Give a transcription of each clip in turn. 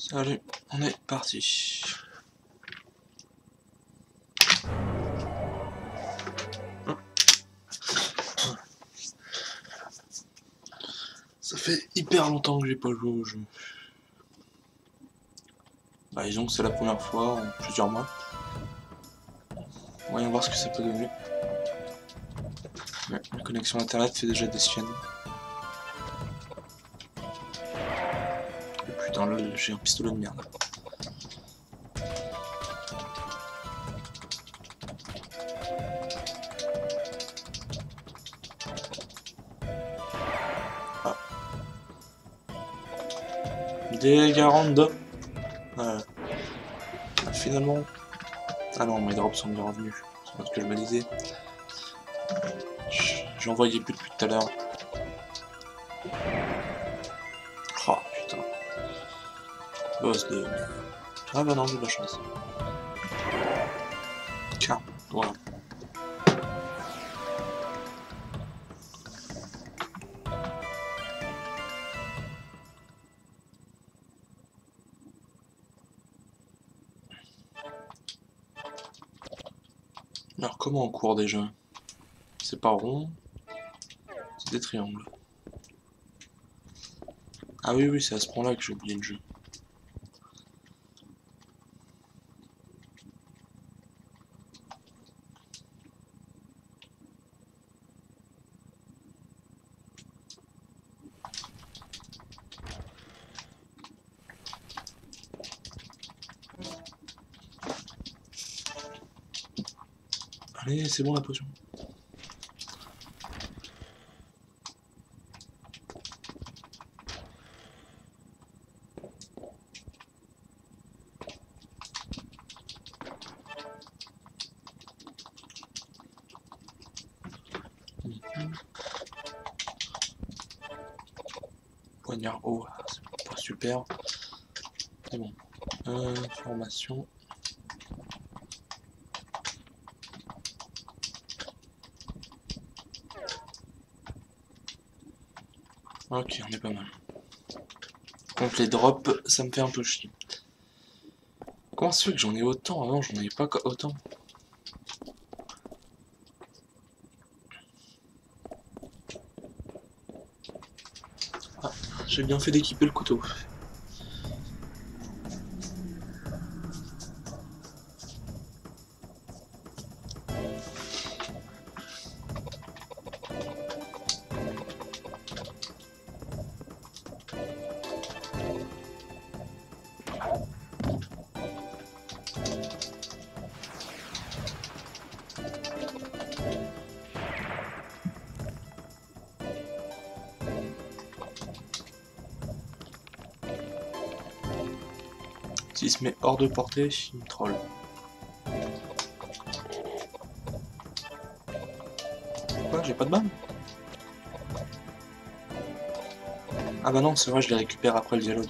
Salut, on est parti. Ça fait hyper longtemps que j'ai pas joué au jeu. Bah disons que c'est la première fois en plusieurs mois. Voyons voir ce que ça peut donner. Ouais, la connexion internet fait déjà des siennes. Putain là j'ai un pistolet de merde. Ah. Dégâts random. Finalement. Ah non, mes drops sont bien revenus. C'est pas ce que je me disais. J'en voyais plus depuis tout à l'heure. Oh putain. Boss de. Ah bah non, j'ai de la chance. Tiens, voilà. Alors comment on court déjà? C'est pas rond, c'est des triangles. Ah oui oui, c'est à ce point là que j'ai oublié le jeu. Allez, c'est bon la potion. Poignard haut, c'est pas super. C'est bon. Formation. Ok, on est pas mal. Contre les drops, ça me fait un peu chier. Comment ça se fait que j'en ai autant? Avant, j'en avais pas autant. Ah, j'ai bien fait d'équiper le couteau. S'il se met hors de portée, il me troll. Quoi, j'ai pas de balle? Ah bah non, c'est vrai, je les récupère après le dialogue.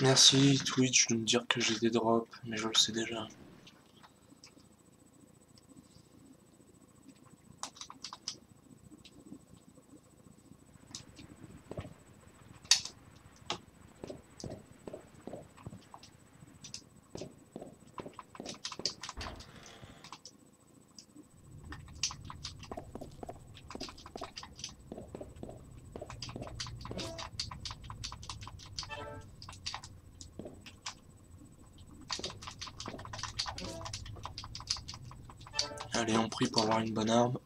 Merci Twitch de me dire que j'ai des drops, mais je le sais déjà. Allez, on prie pour avoir une bonne arme.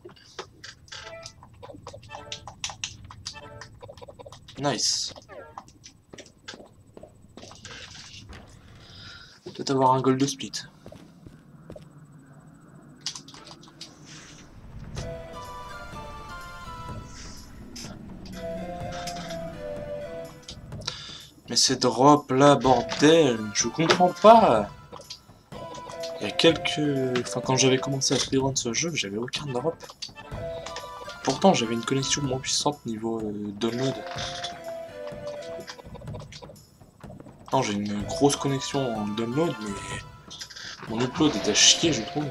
Nice. Peut-être avoir un gold de split. Mais ces drops là, bordel, je comprends pas. Il y a quelques... Enfin, quand j'avais commencé à speedrun ce jeu, j'avais aucun drop. Pourtant, j'avais une connexion moins puissante niveau download. Non, j'ai une grosse connexion en download, mais mon upload est à chier, je trouve.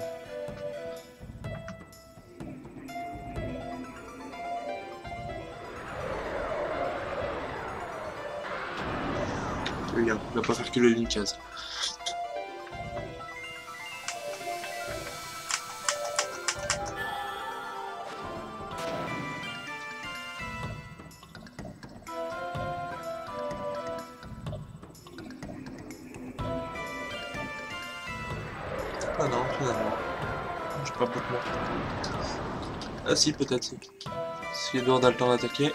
Regarde, il va pas faire que le une case. Ah non, finalement. Je sais pas pourquoi. Ah si, peut-être si. Si Edward a le temps d'attaquer.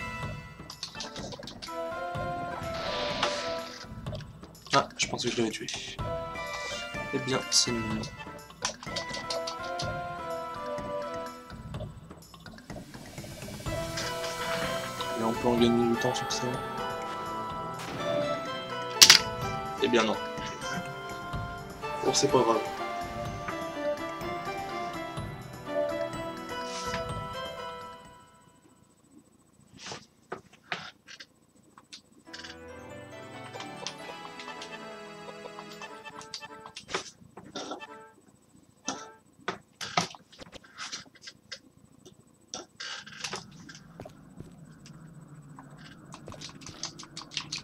Ah, je pensais que je l'avais tué. Eh bien, c'est mignon. Et on peut en gagner du temps sur ça. Eh bien non. Bon, c'est pas grave.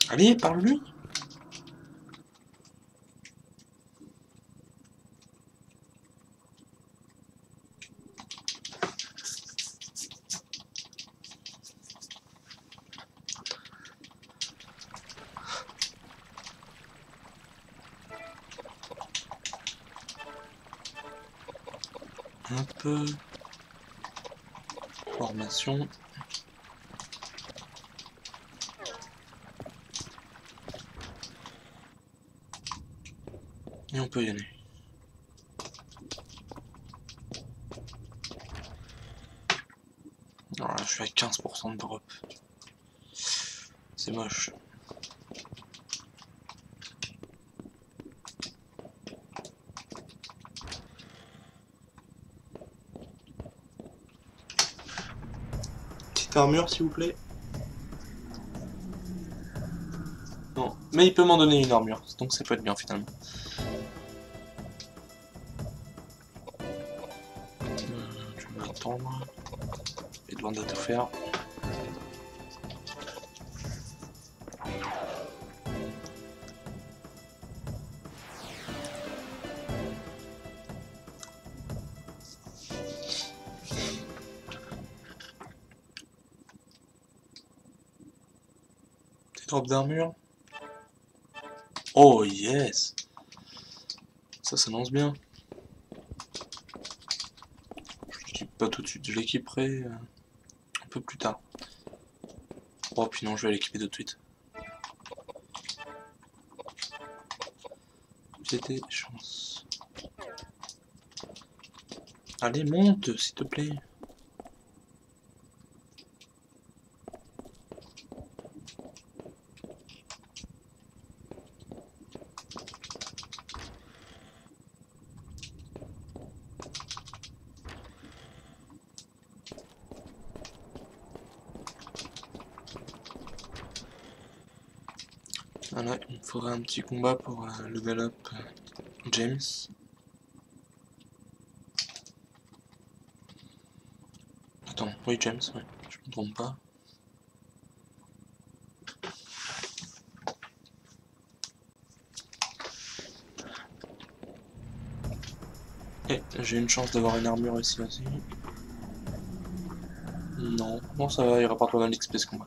Allez, parle-lui. Un peu... Formation... Et on peut y aller. Oh là, je suis à 15% de drop. C'est moche. Petite armure, s'il vous plaît. Non, mais il peut m'en donner une armure, donc ça peut être bien finalement. Edward doit tout faire. Des drops d'armure. Oh yes. Ça s'annonce bien. Pas tout de suite, je l'équiperai un peu plus tard. Oh, puis non, je vais l'équiper tout de suite. C'était chance. Allez, monte, s'il te plaît. Voilà, il me faudra un petit combat pour level up James. Attends, oui James, ouais, je me trompe pas. Et j'ai une chance d'avoir une armure ici aussi. Non, bon ça va, il rapporte pas mal d'XP ce combat.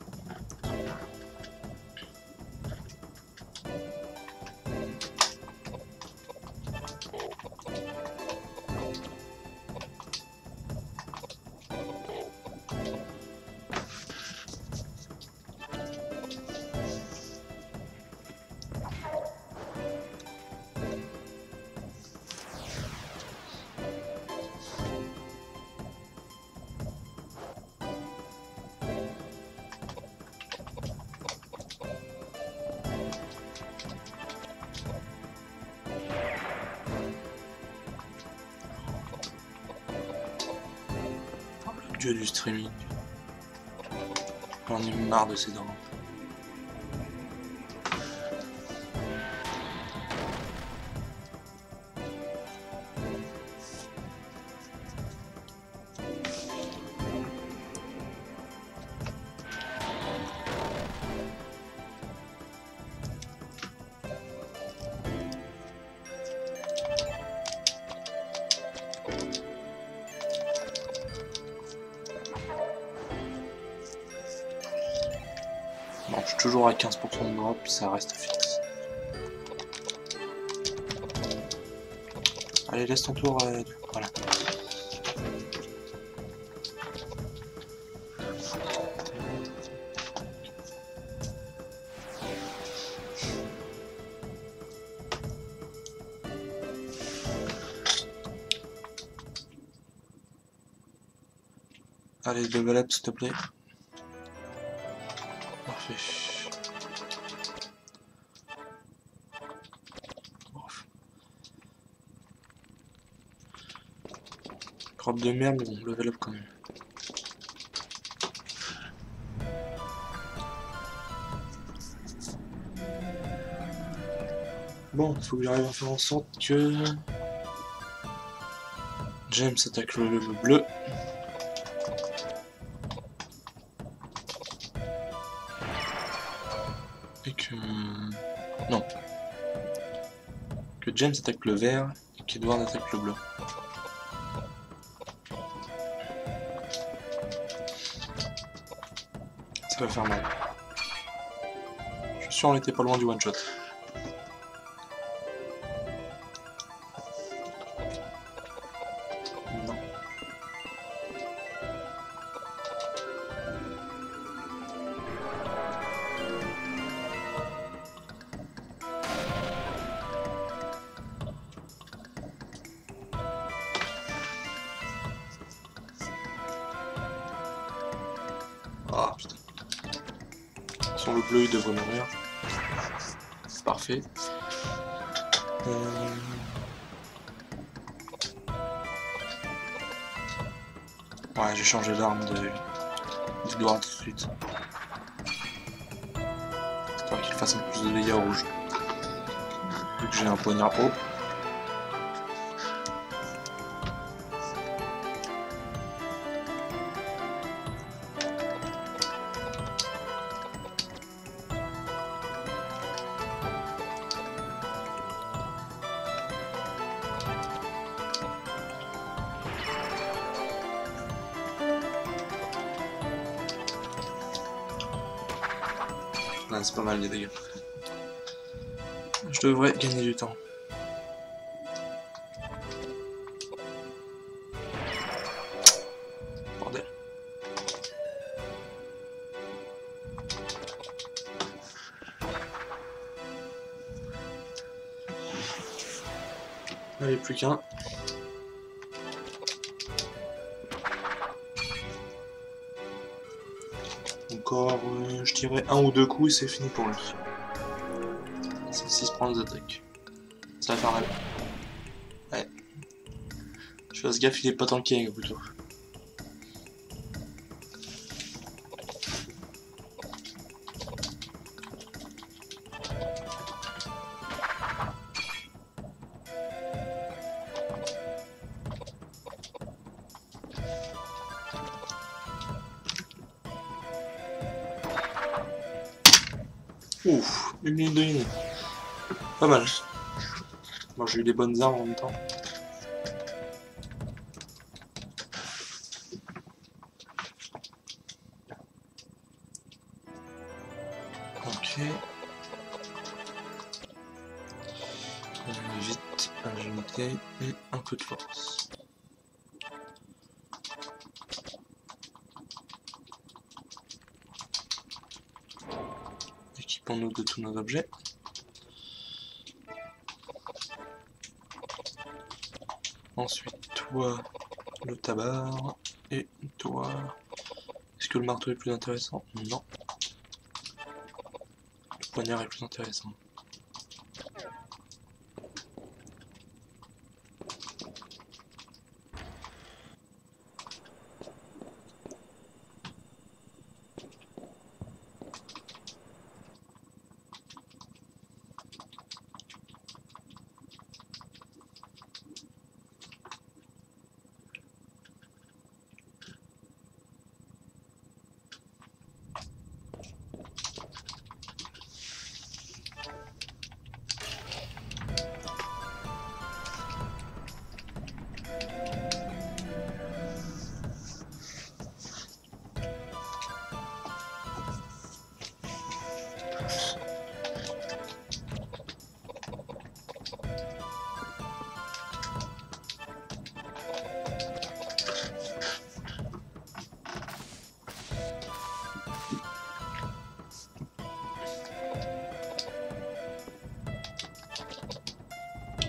dieu du streaming. J'en ai marre de ces dents. Toujours à 15% de drop, ça reste fixe. Allez, laisse ton tour. Voilà. Allez, double up s'il te plaît. Parfait. Crop de merde, mais on level up quand même. Bon, il faut que j'arrive à faire en sorte que James attaque le level bleu. Et que... non. Que James attaque le vert et qu'Edward attaque le bleu. Va faire mal. Je suis sûr on était pas loin du one shot. Non. Ah putain. Sur le bleu il devrait mourir. Parfait. Ouais, j'ai changé l'arme de Edward tout de suite. J'espère qu'il fasse un peu plus de dégâts rouge. Vu que j'ai un poignard pro. C'est pas mal les dégâts. Je devrais gagner du temps. Bordel. Allez, plus qu'un. Encore, je tirerai un ou deux coups et c'est fini pour lui. Celle-ci se prend des attaques. Ça va faire mal. Ouais. Je fasse gaffe, il est pas tanké avec plutôt. Ouf, une minute de ligne. Pas mal. Moi j'ai eu les bonnes armes en même temps. Ok. Vite, agilité et un peu de force. Nous de tous nos objets. Ensuite, toi, le tabard, et toi... Est-ce que le marteau est plus intéressant? Non. Le poignard est plus intéressant.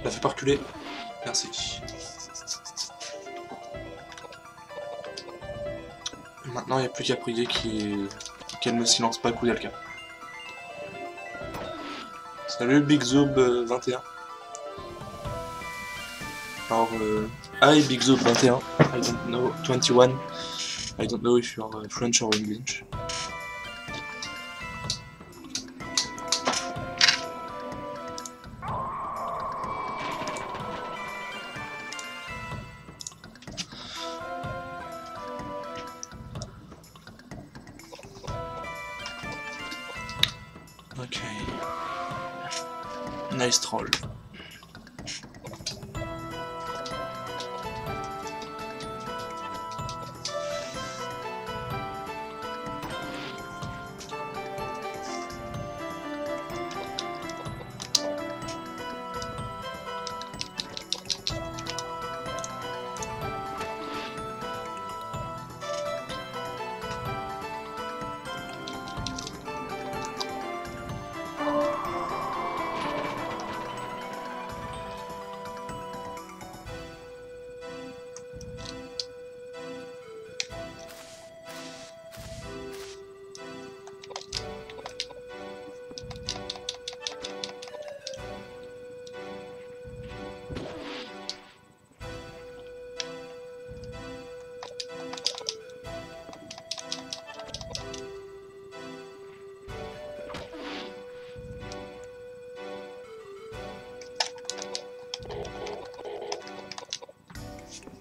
Je la fais pas reculer. Merci. Maintenant, il n'y a plus qu'à prier qu'elle ne silence pas Koudelka. Salut bigzouz21. Alors, hi bigzouz21. I don't know 21. I don't know if you are French or English. Nice troll.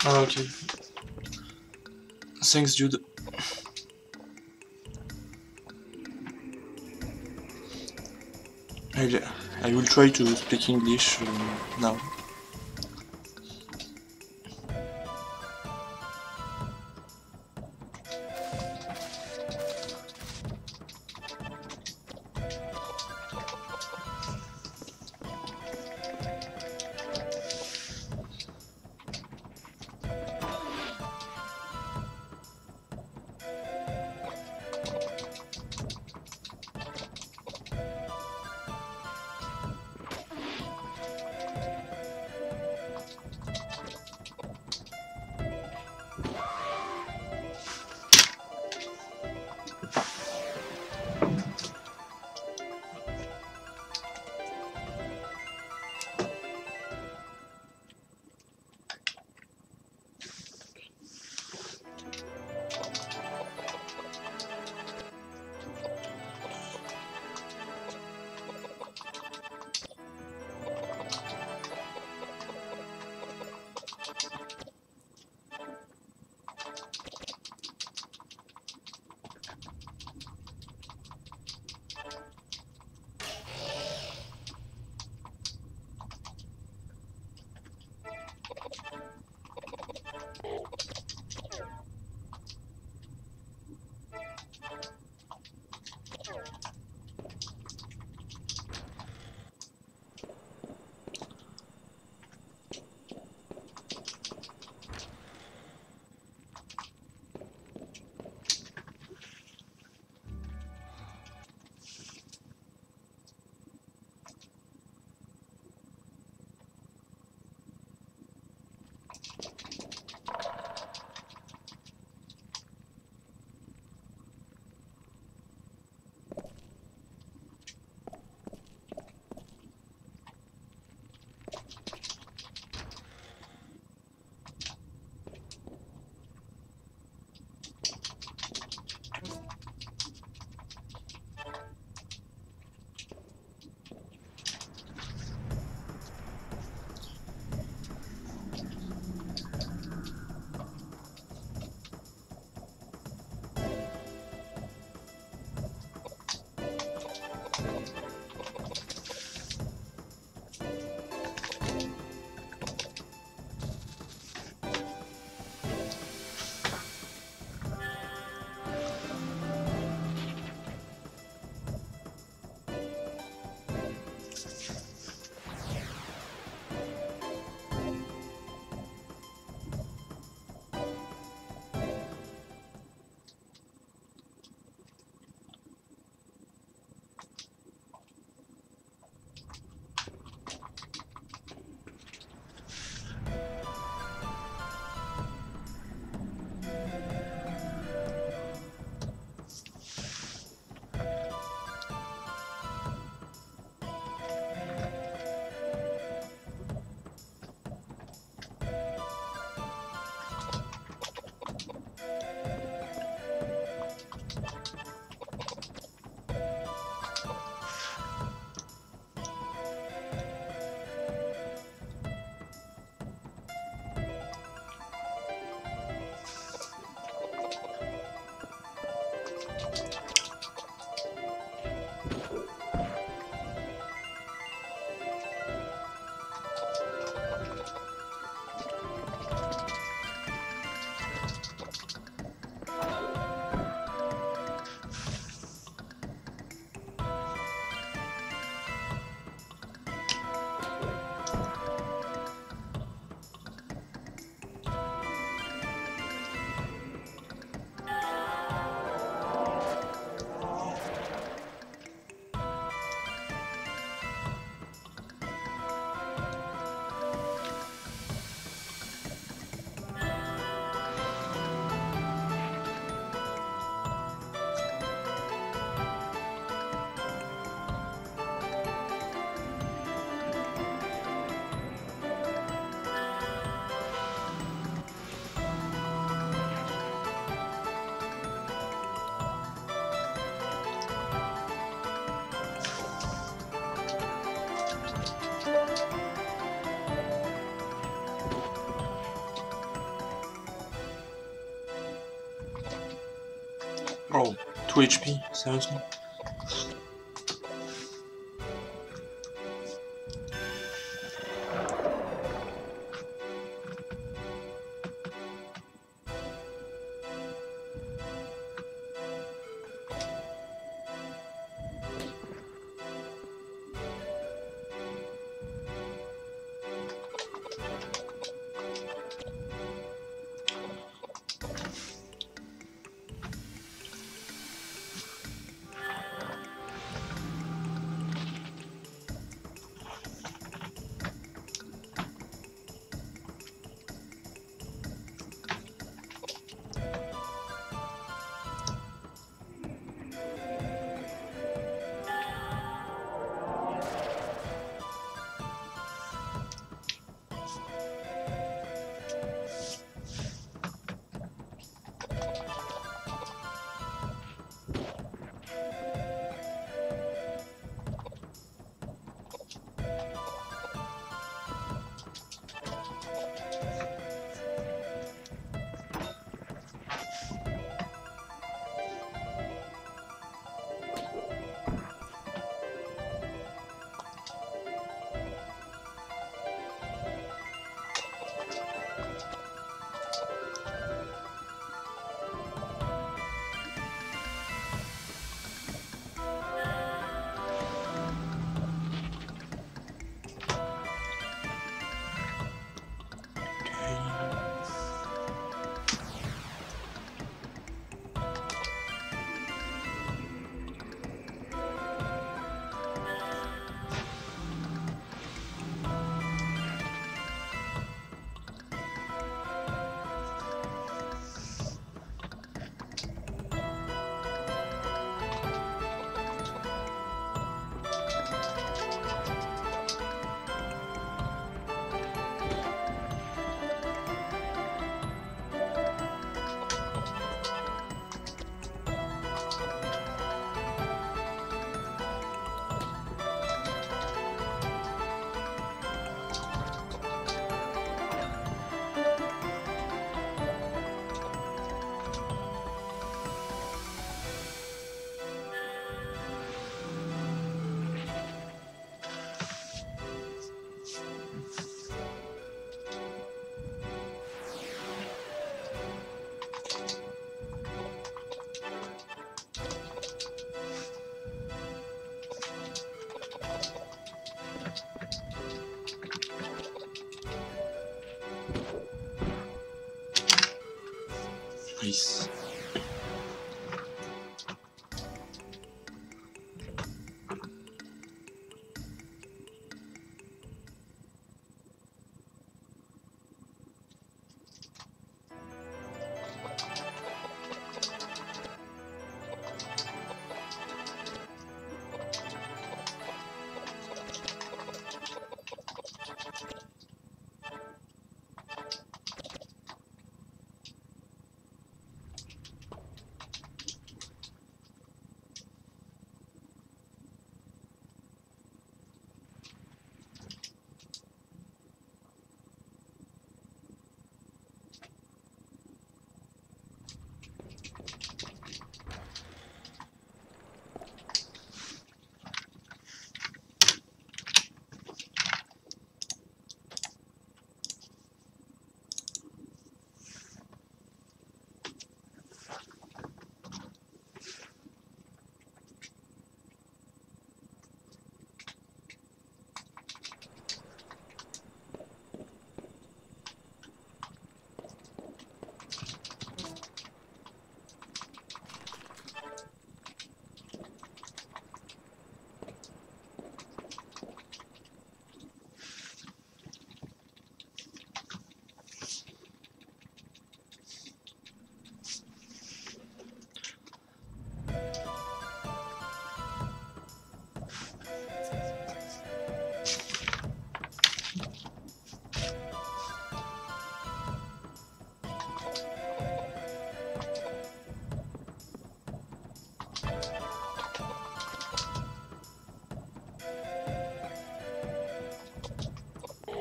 Ah, ok. Thanks, dude. I will try to speak English now. Bro, 2 HP, seriously? Nice.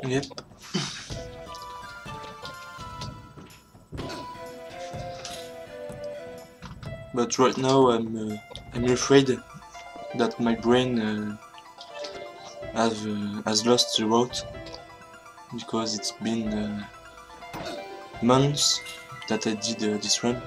Yep. but right now I'm afraid that my brain has lost the route, because it's been months that I did this run.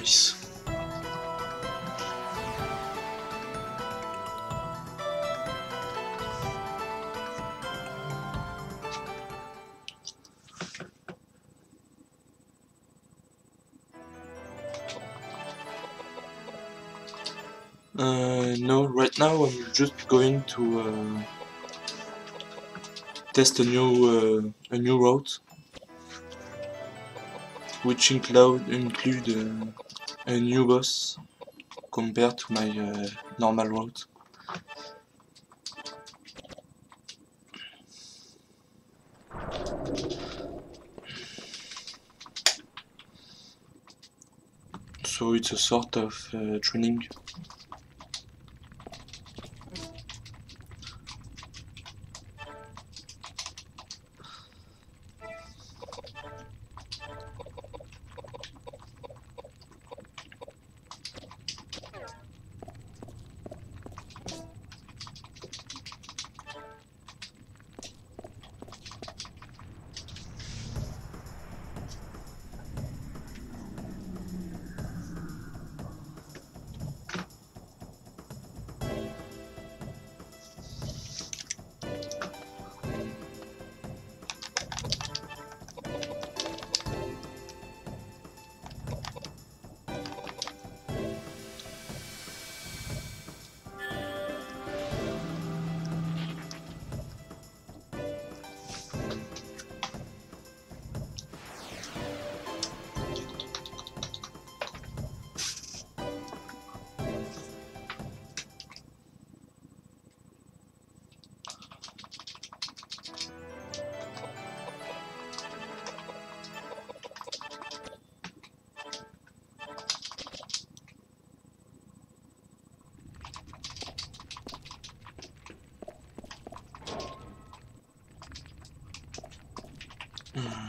Nice. No, right now I'm just going to test a new route, which include a new boss compared to my normal route. So it's a sort of training.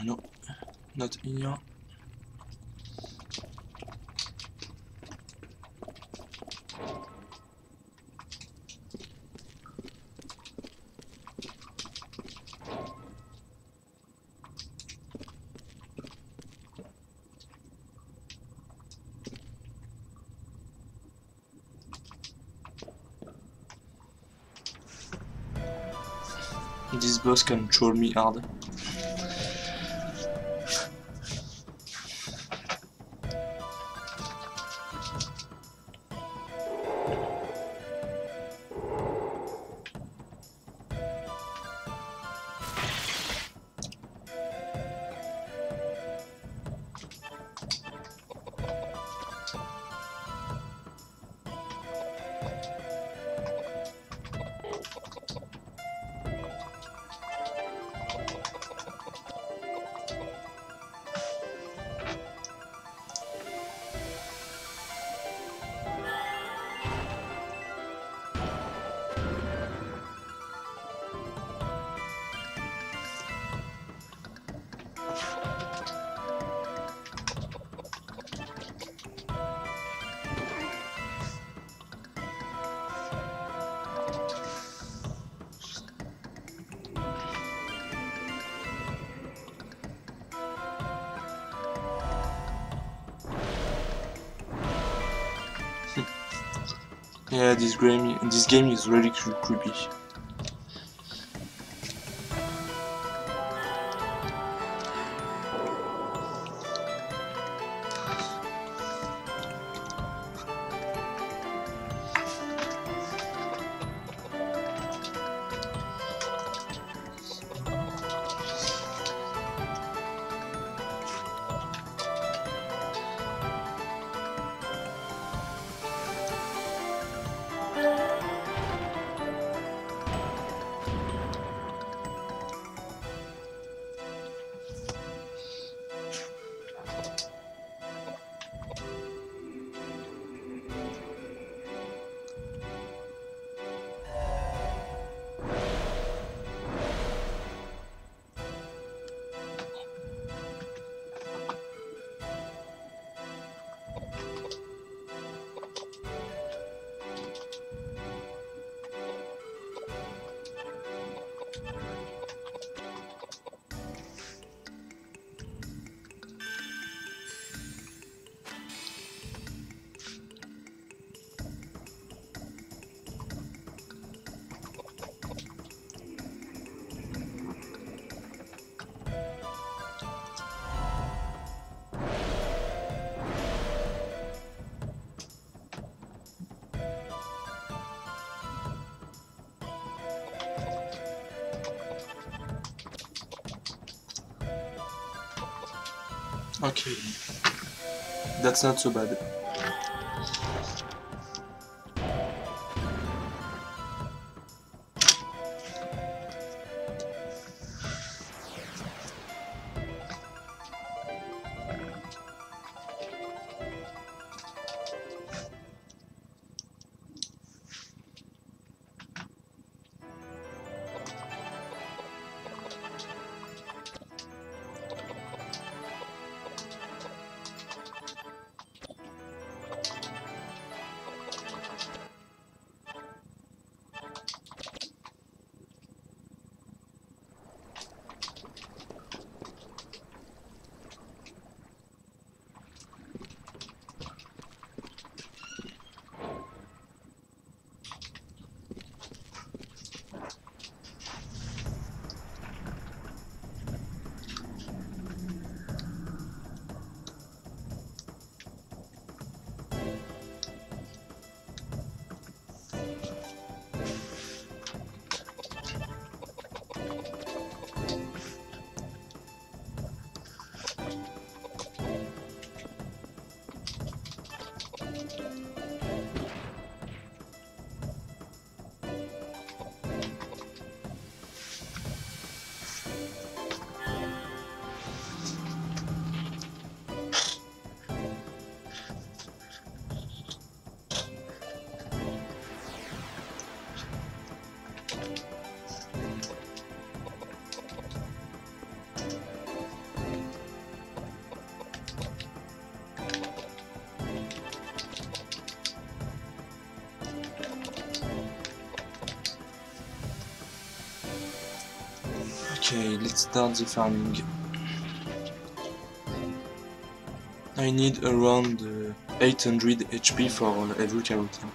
No, not in here. This boss can troll me hard. Yeah, this game is really creepy. Okay. That's not so bad. Okay, let's start the farming. I need around 800 HP for every character.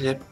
Yep.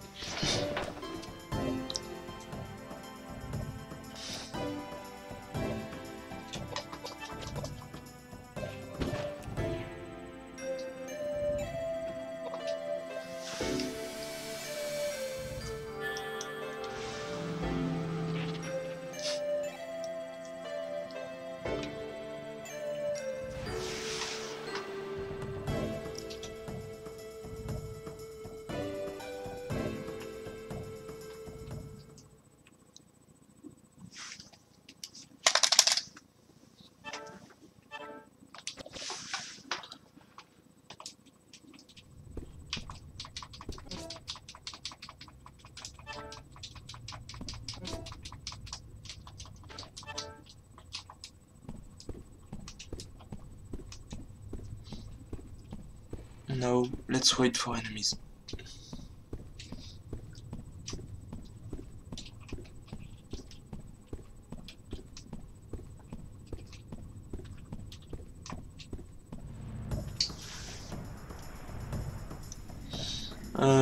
No, let's wait for enemies.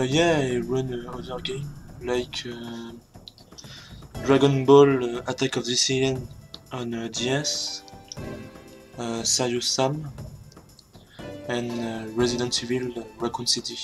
Yeah, I run another game like Dragon Ball Attack of the Saiyan on DS, Serious Sam, and Resident Evil Raccoon City.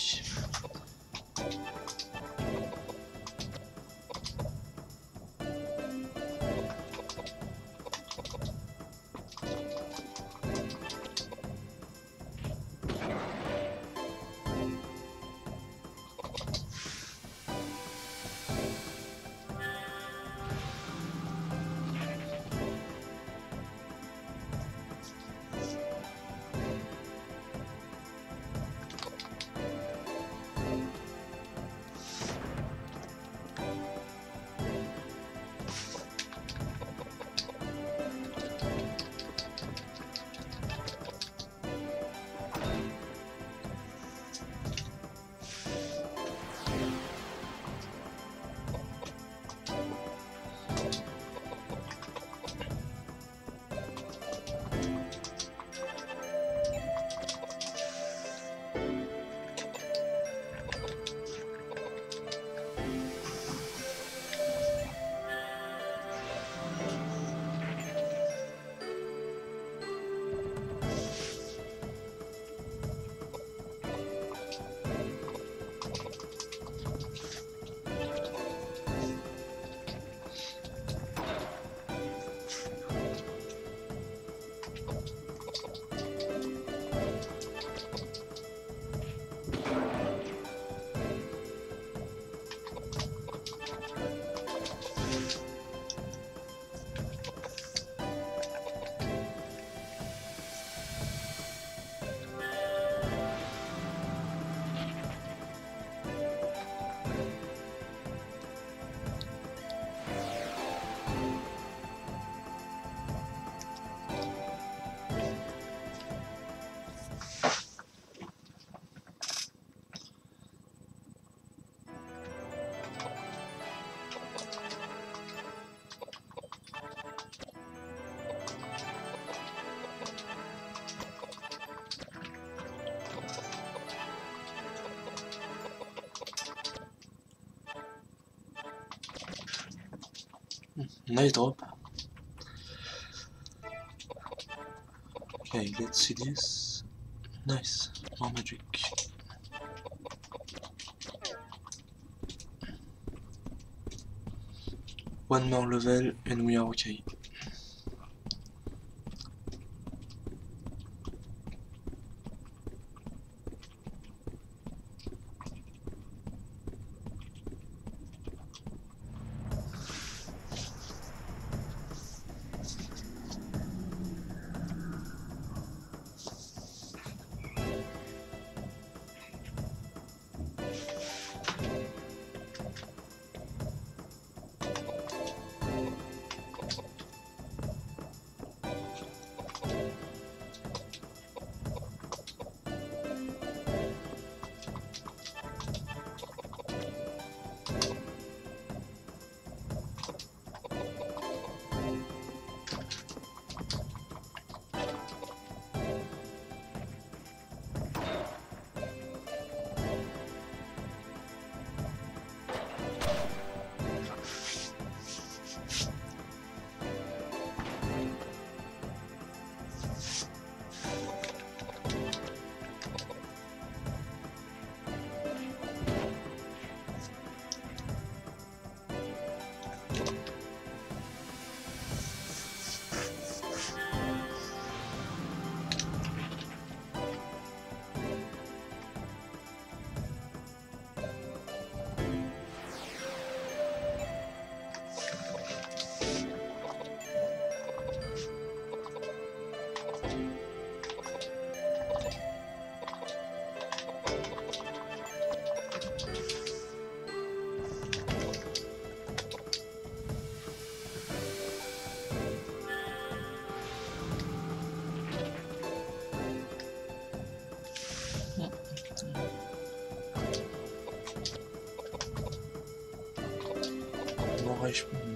Nice drop. Okay, let's see this. Nice, more magic. One more level and we are okay.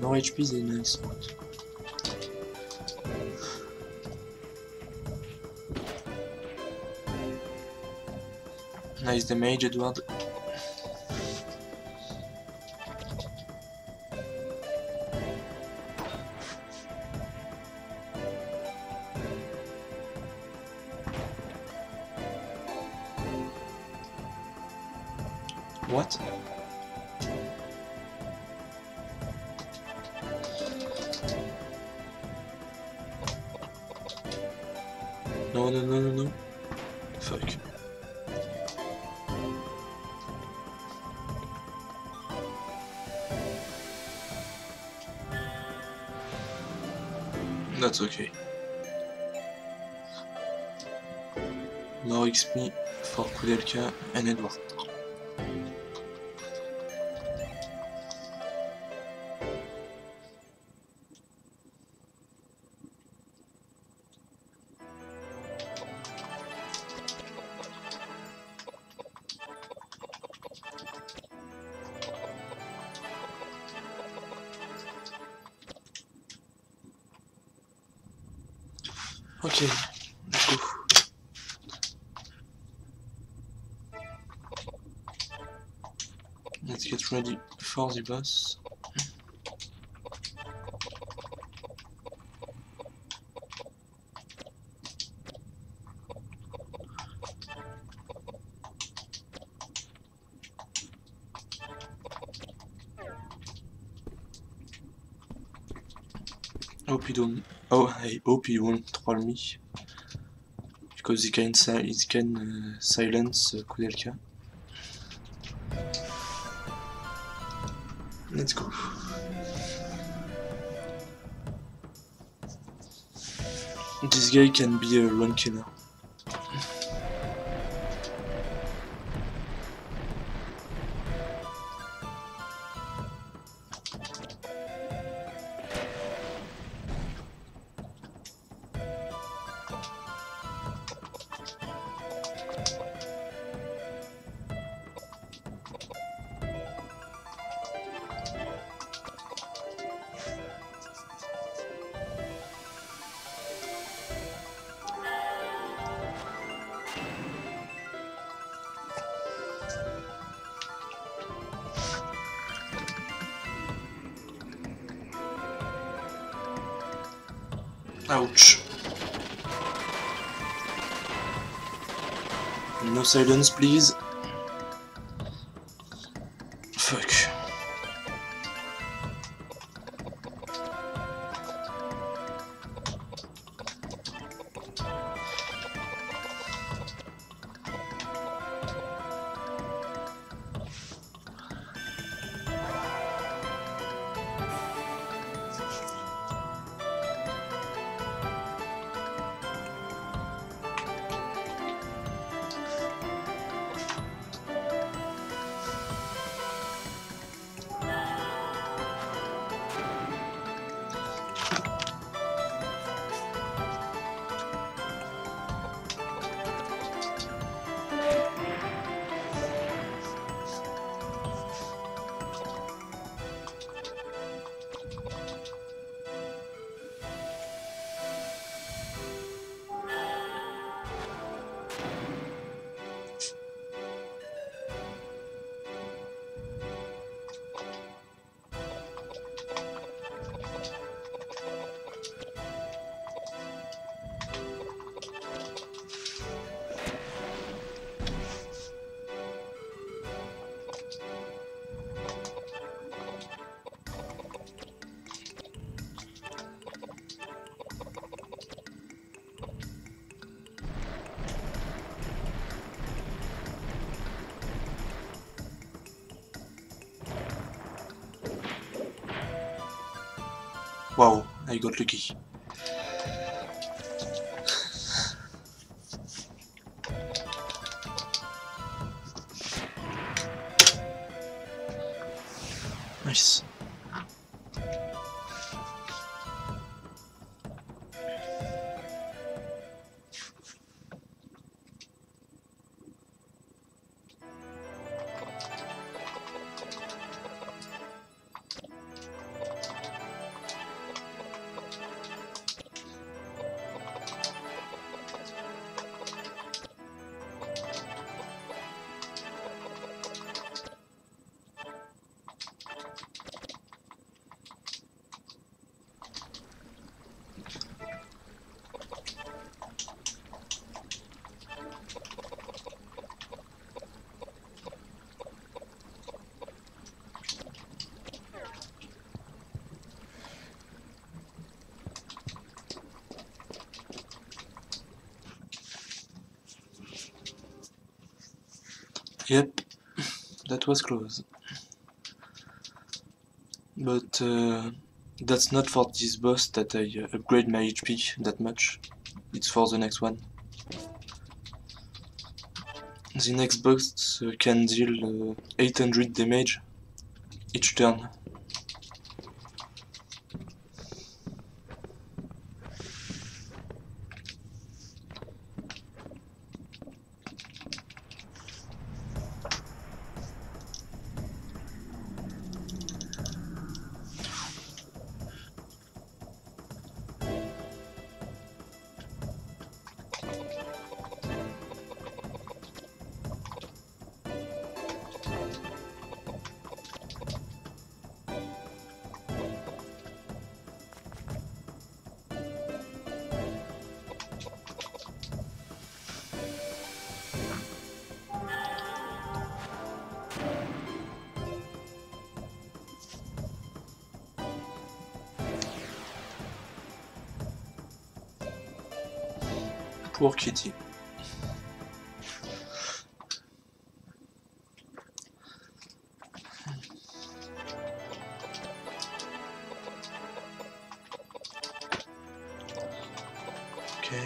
no HP's in the next one. Nice damage, Edward. What? No, no, no, no, no. Fuck. That's okay. More XP for Koudelka and Edward. Okay, let's go. Let's get ready for the boss. Hope you don't. Oh, I hope you won't troll me, because he can silence Koudelka. Let's go. This guy can be a lone killer. Ouch. No silence, please. Fuck. Wow, I got lucky. Nice. Yep, that was close. But that's not for this boss that I upgrade my HP that much. It's for the next one. The next boss can deal 800 damage each turn. Poor Kitty. Okay.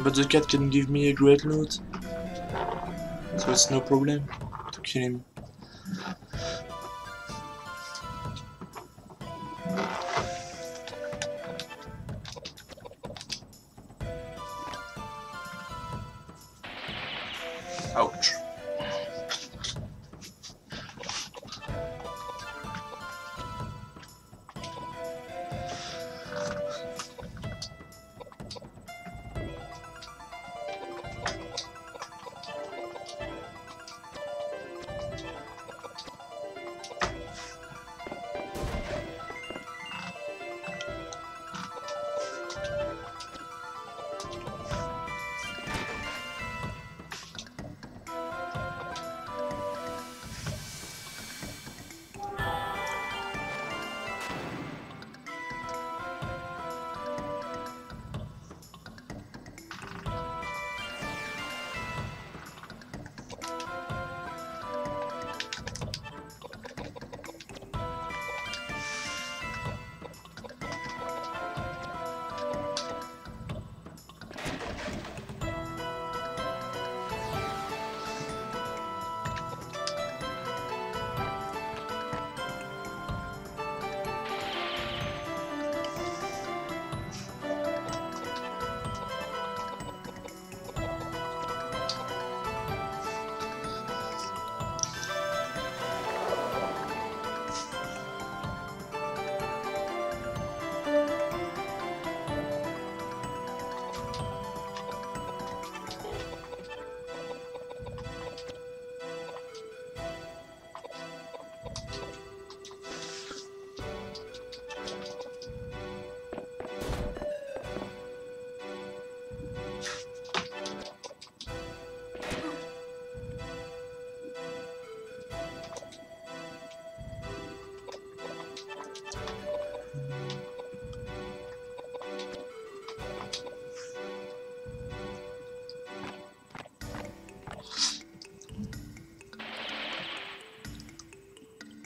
But the cat can give me a great loot. So it's no problem to kill him. Ouch.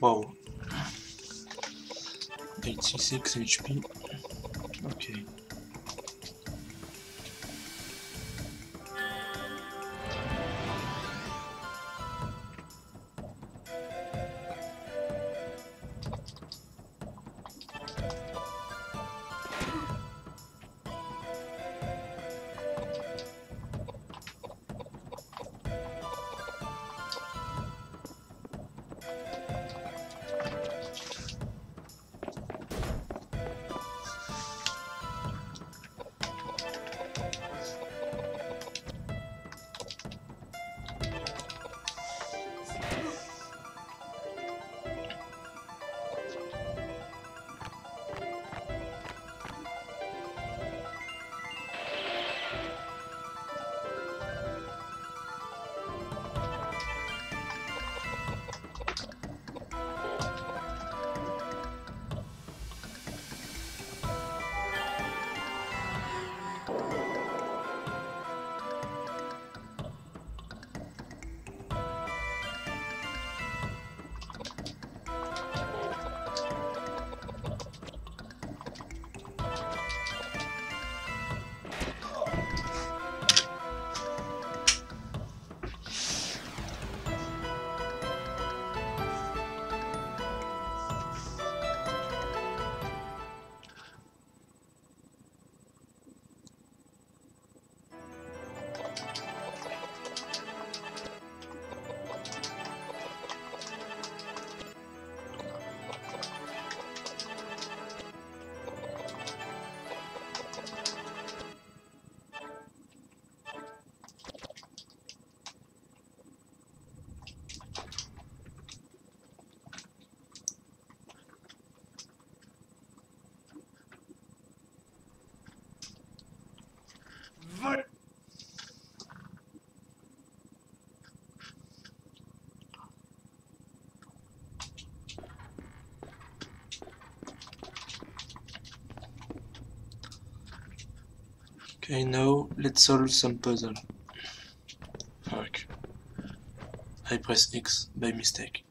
Wow, 86 HP, okay. Okay, now let's solve some puzzle. Fuck. I press X by mistake.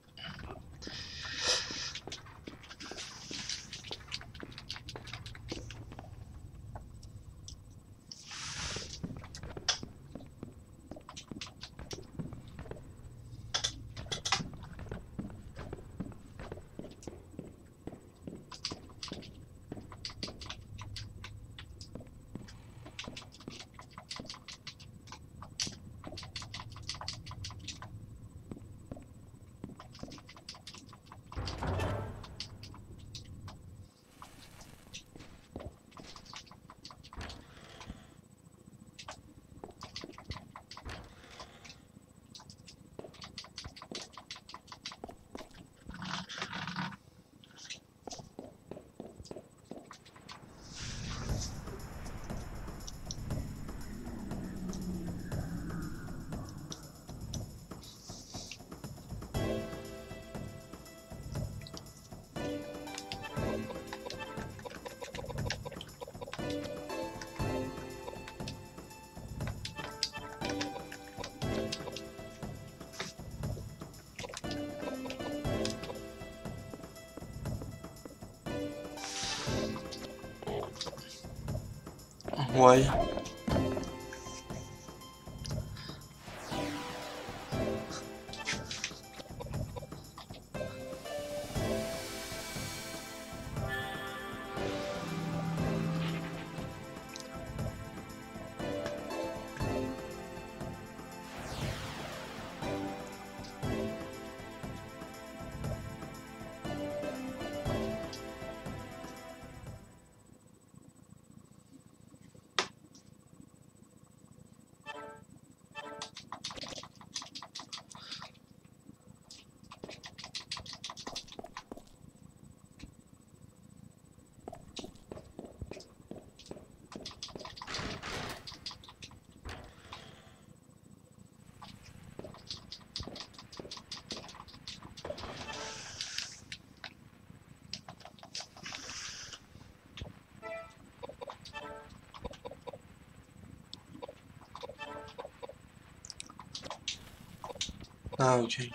Why? Ah, okay.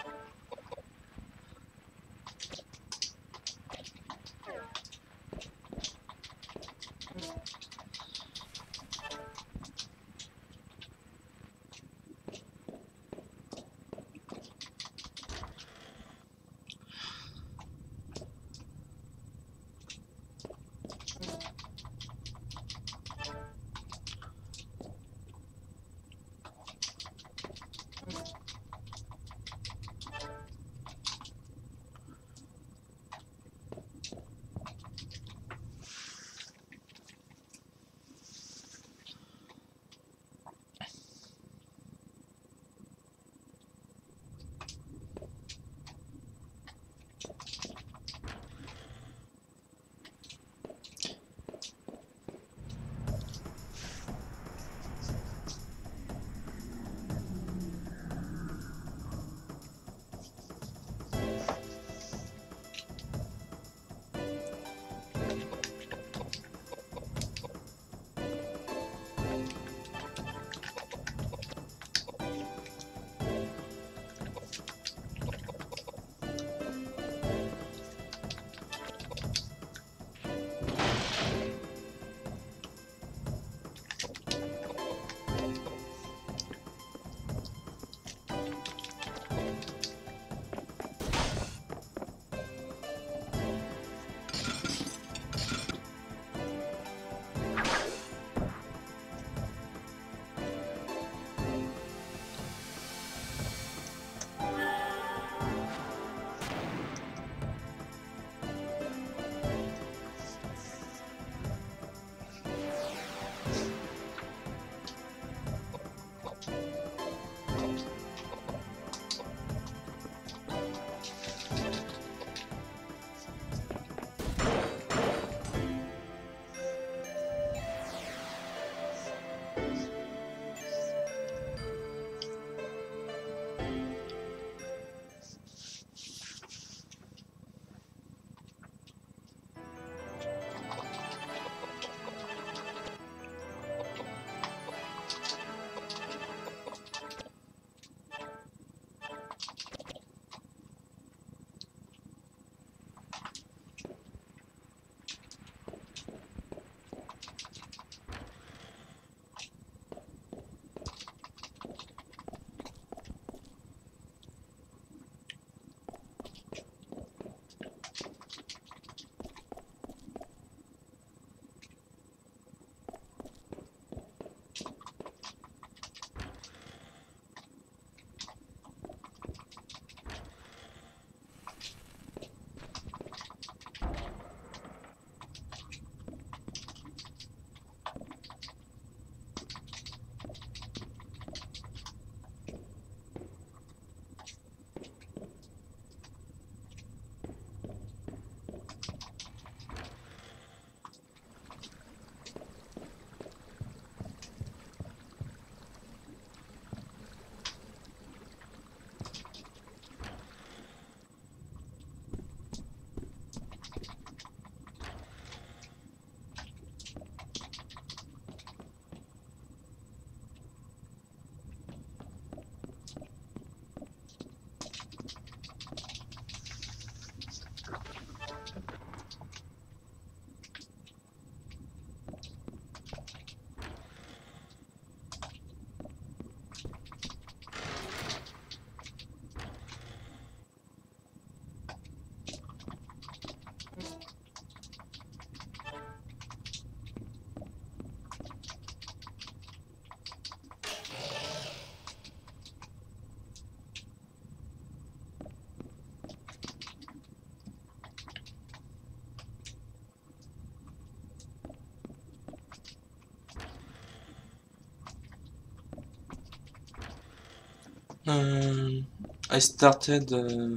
I started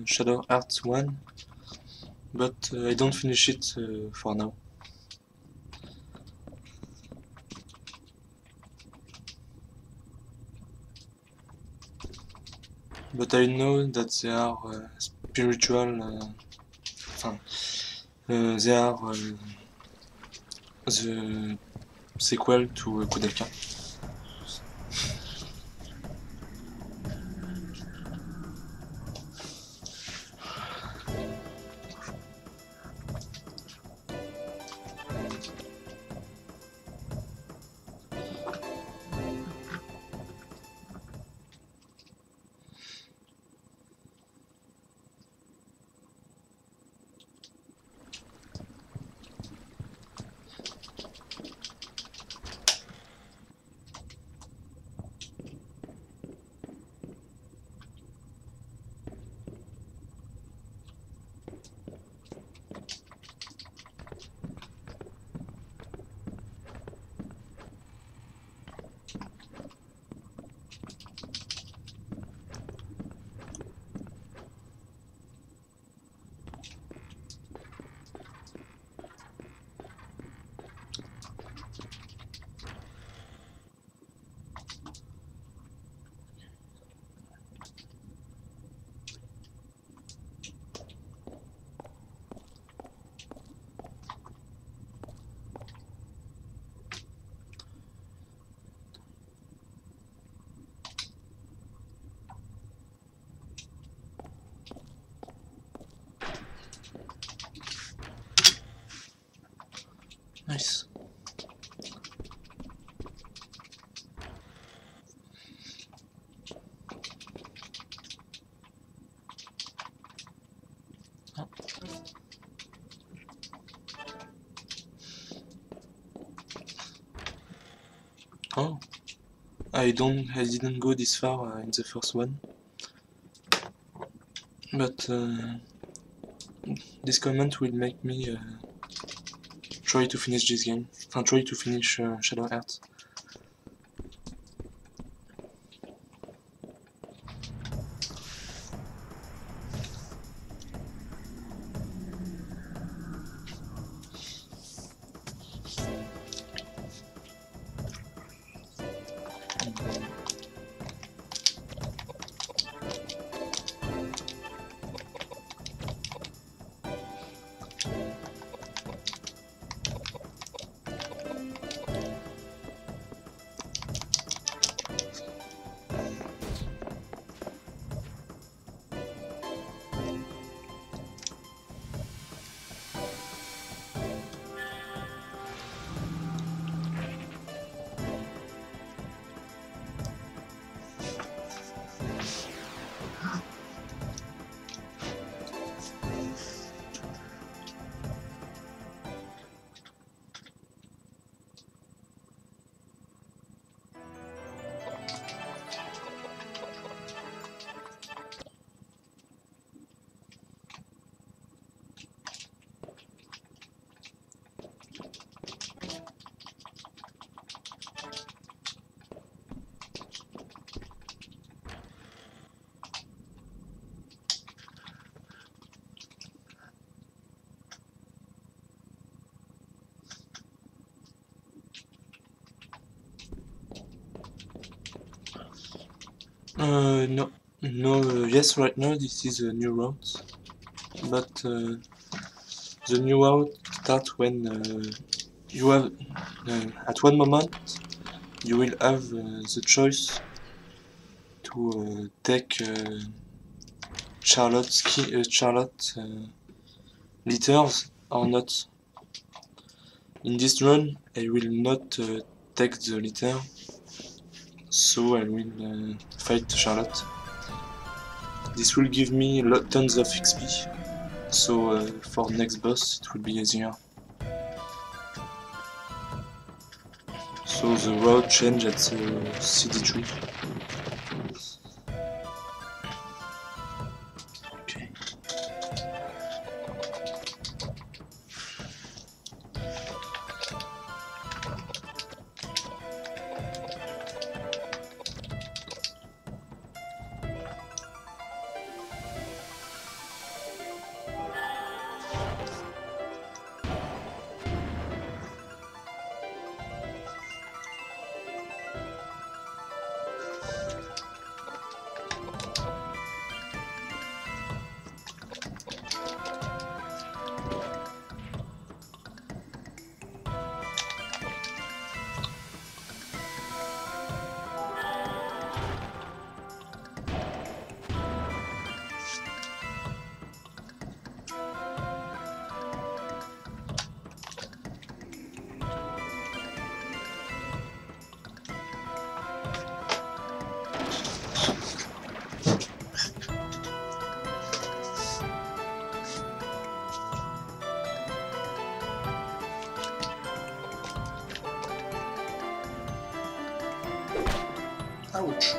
Shadow Hearts 1, but I don't finish it for now. But I know that they are spiritual, they are the sequel to Koudelka. Nice. Oh. Oh, I didn't go this far in the first one, but this comment will make me try to finish this game. I'll try to finish Shadow Hearts. Yes, right now this is a new route, but the new route starts when you have, at one moment, you will have the choice to take Charlotte's key, Charlotte letters or not. In this run, I will not take the letter. So I will fight Charlotte. This will give me tons of XP, so for next boss it will be easier. So the road change at CD3. Okay. Ouch.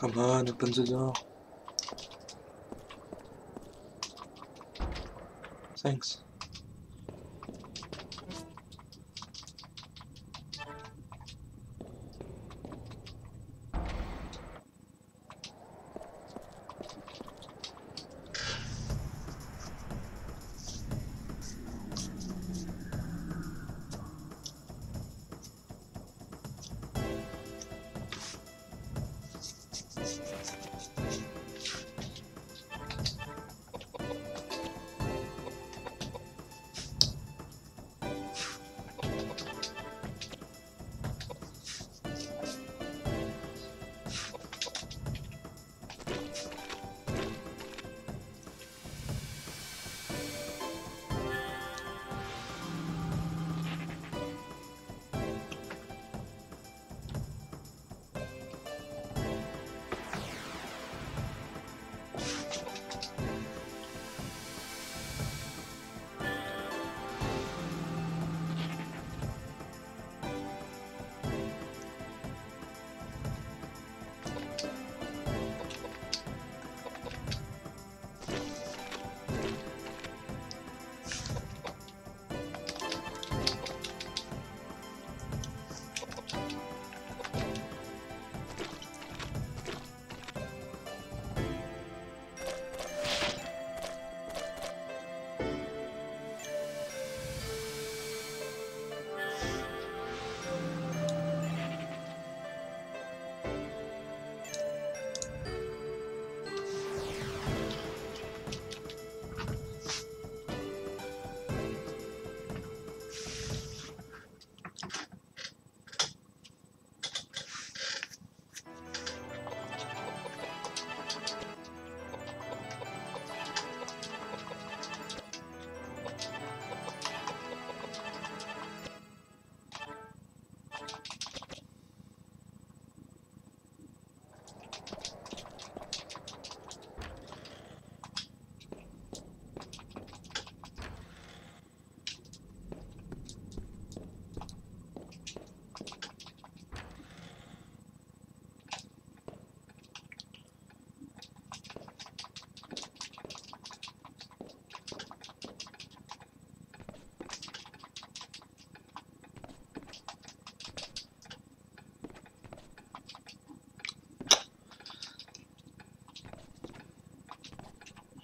Come on, open the door. Thanks.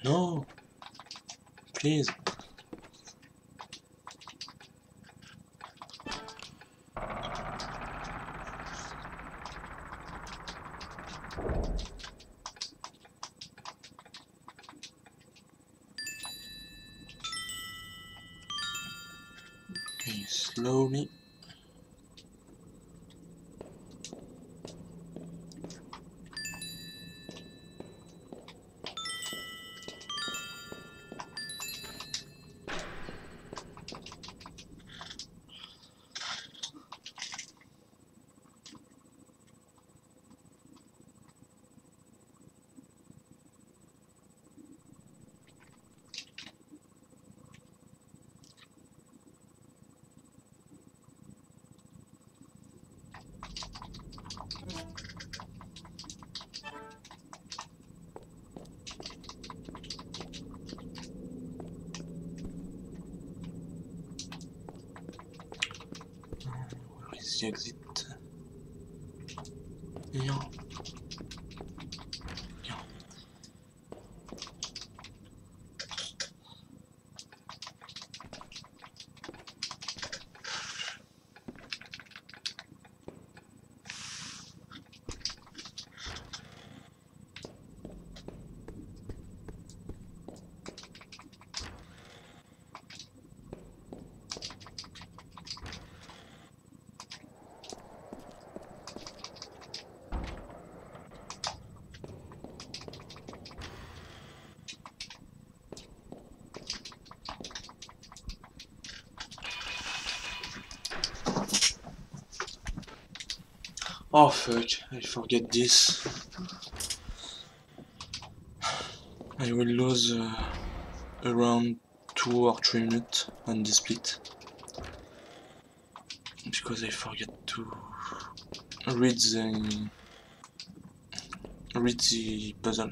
No! Please! Okay, slowly. Exit. Yeah. Yeah. Oh fuck, I forget this. I will lose around 2 or 3 minutes on this split because I forget to read the puzzle.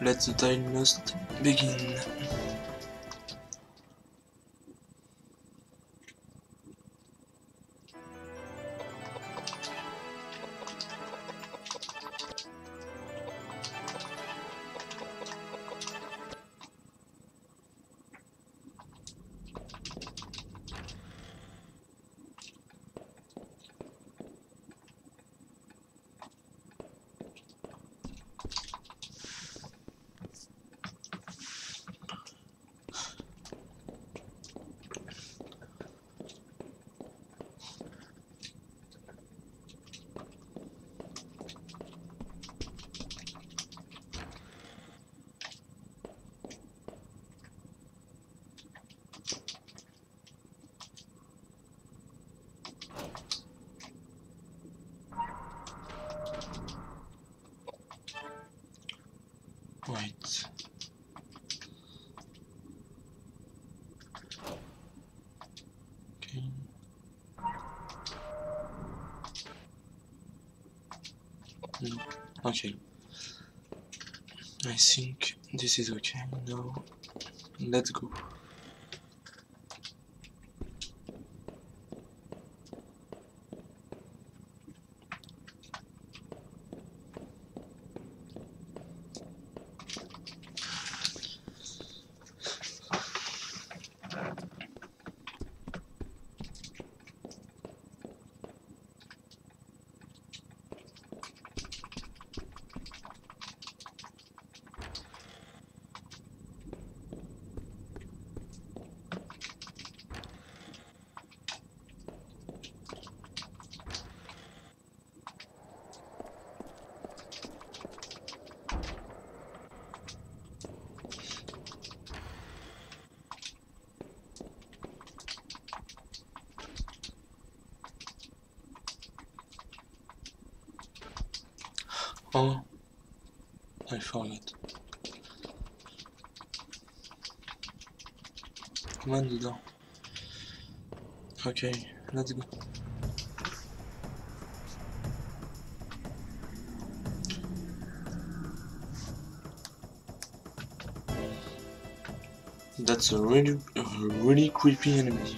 Let the diagnosis begin. Right. Okay. Okay. I think this is okay. Now, let's go. Oh, I forgot. Come on, dedans. Okay, let's go. That's a really creepy enemy.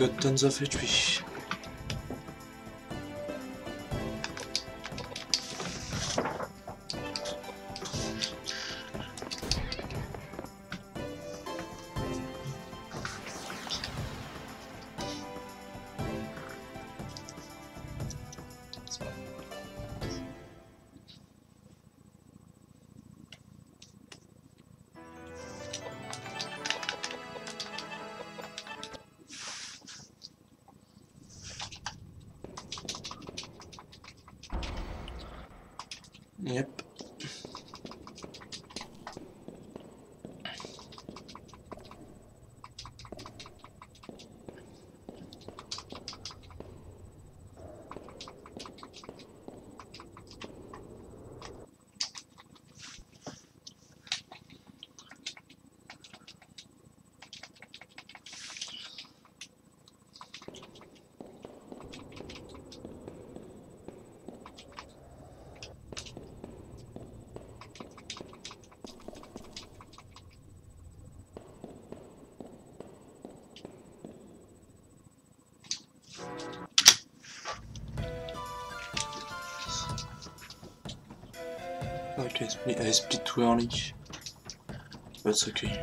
Got tons of HP. Yep. Okay, I split too early. That's okay.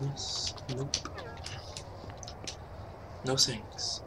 darkness. Nope. No thanks.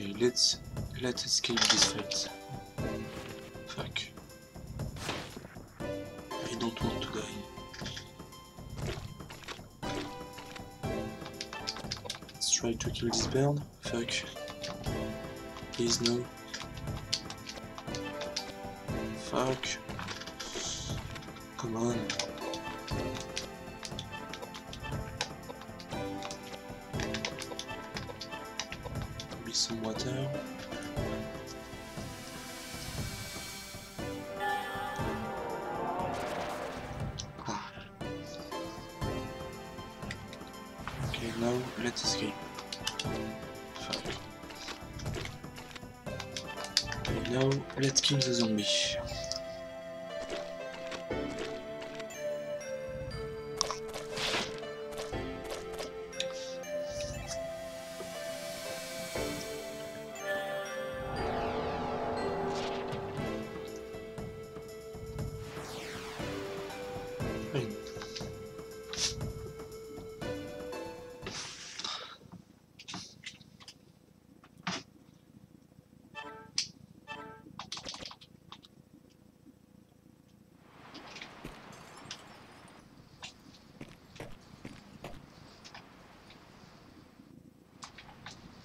Okay, let's escape this fight. Fuck. I don't want to die. Let's try to kill this bird. Fuck. Please no. Fuck. Come on. Maybe some water. Ah. Okay, now let's escape. Fuck. Okay, now let's kill the zombie.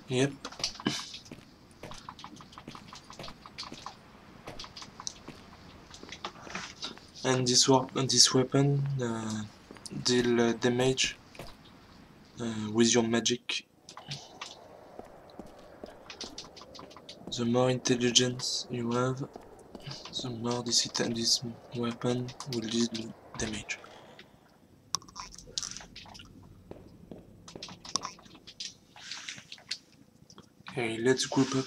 Yep. And this weapon deal damage with your magic. The more intelligence you have, the more this weapon will deal damage. Okay, let's group up.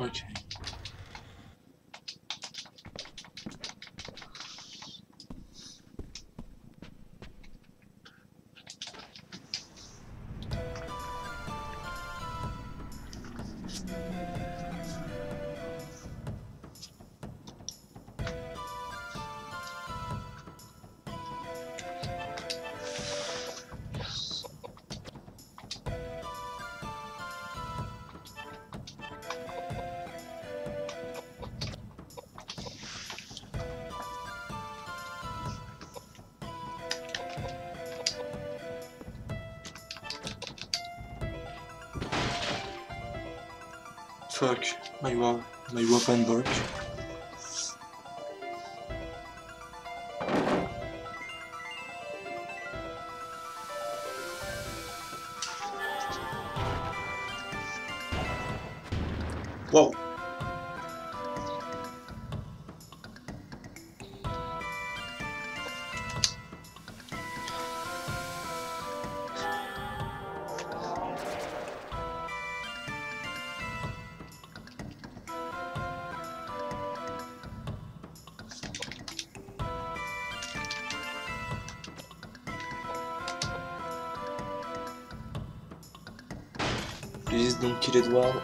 Okay. Fuck, my weapon broke. Whoa. Please don't kill Edward.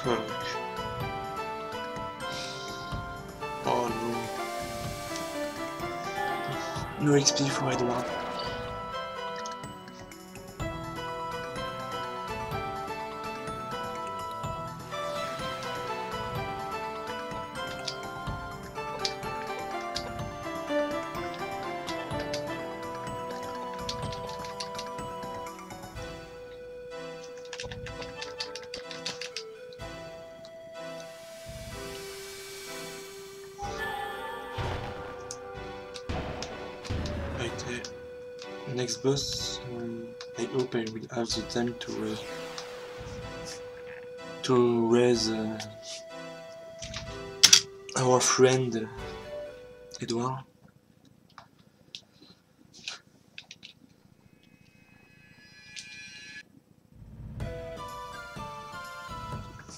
Fuck. Oh no. No XP for Edward. Next boss, I hope I will have the time to raise our friend Edward.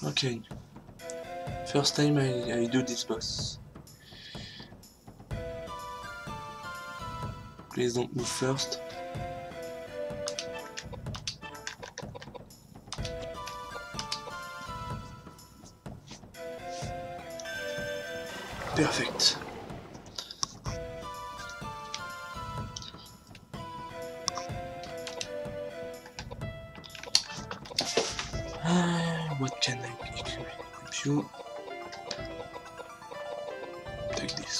Okay, first time I do this boss. Please don't move first. Perfect. What can I equip you? Take this.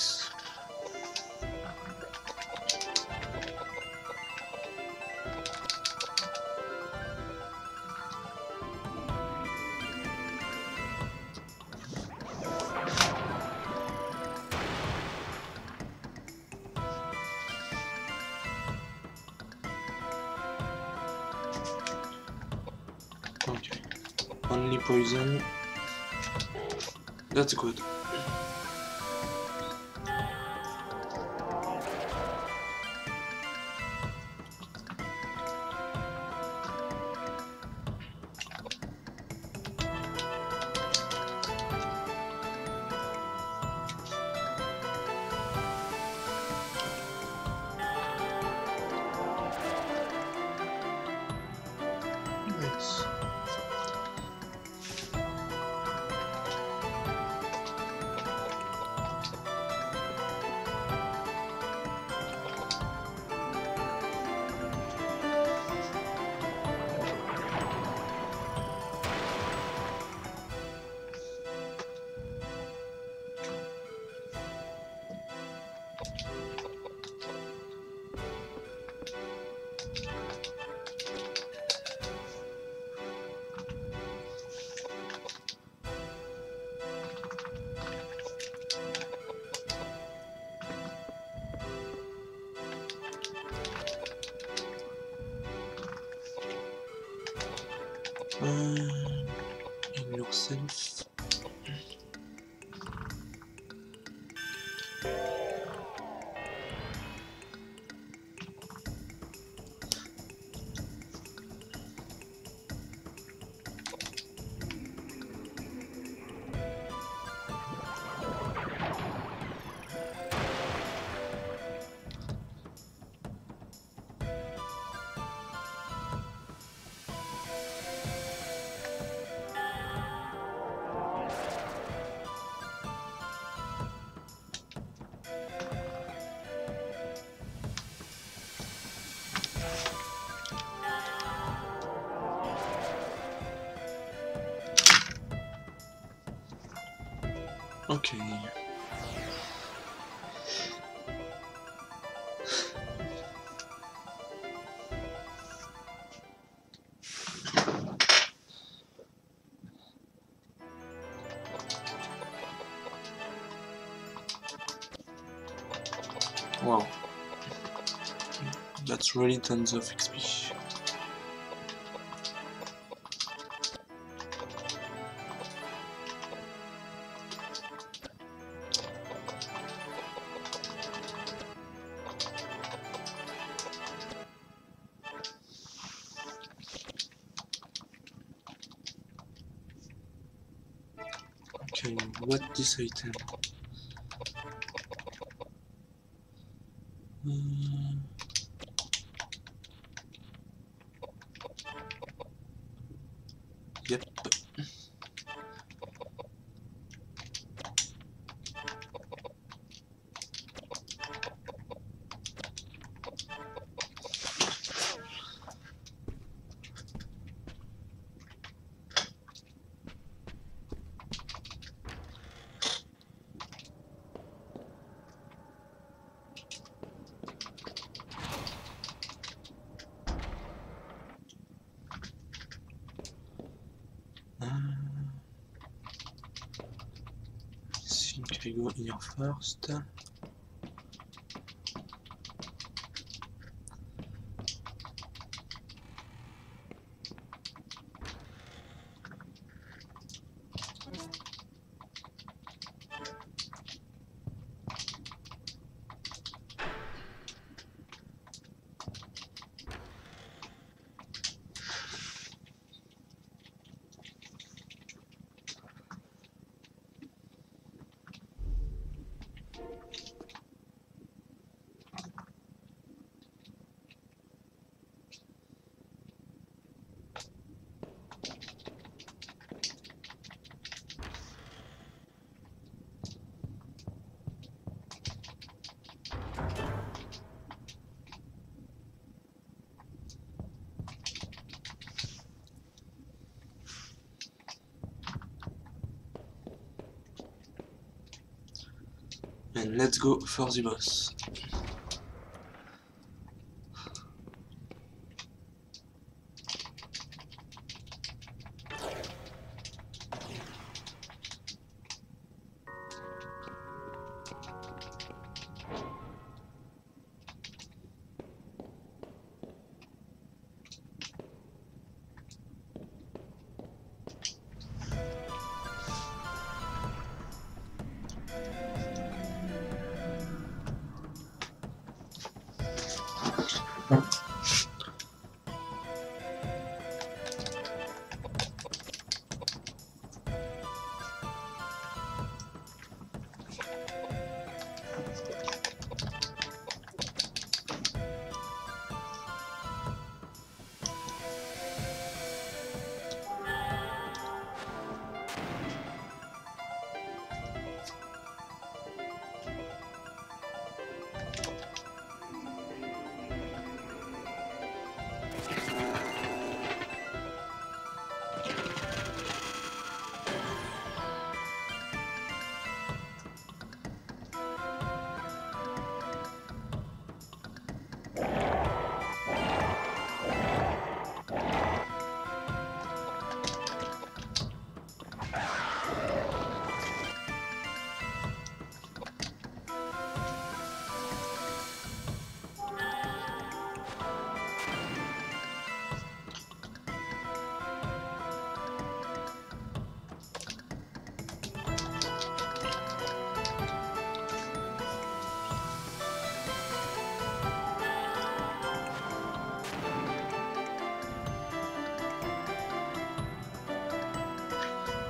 Okay, only poison, that's good. In yourself. Okay. Wow. That's really tons of XP. Okay, what this item? Yep. I go here first. And let's go for the boss.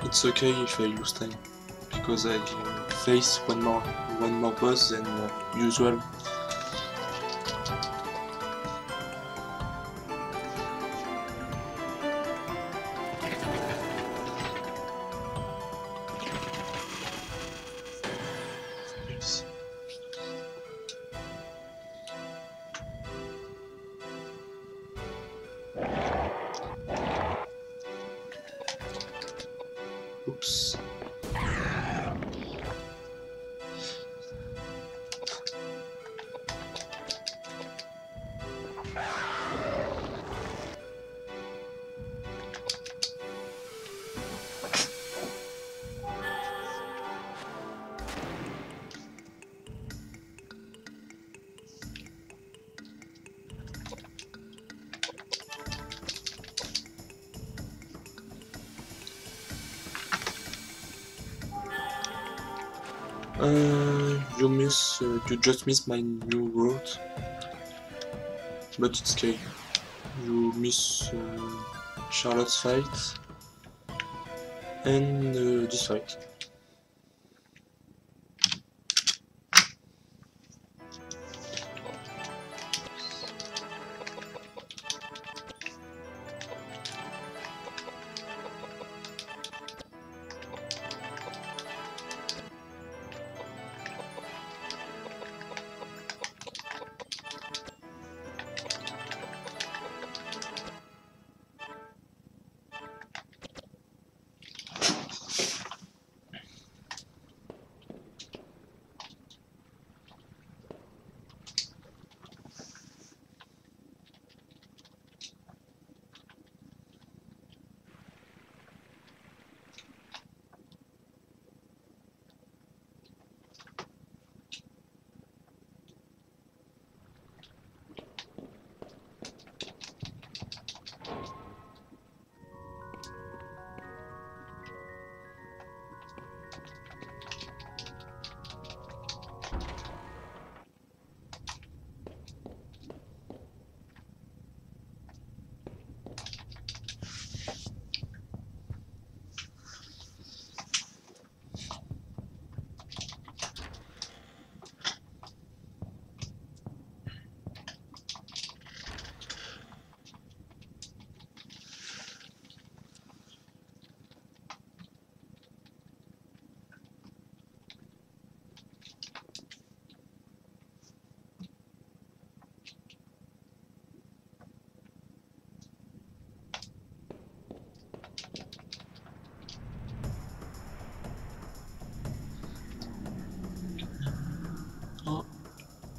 It's okay if I lose time, because I face one more boss than usual. Oops. You just missed my new world, but it's okay. You miss Charlotte's fight and this fight.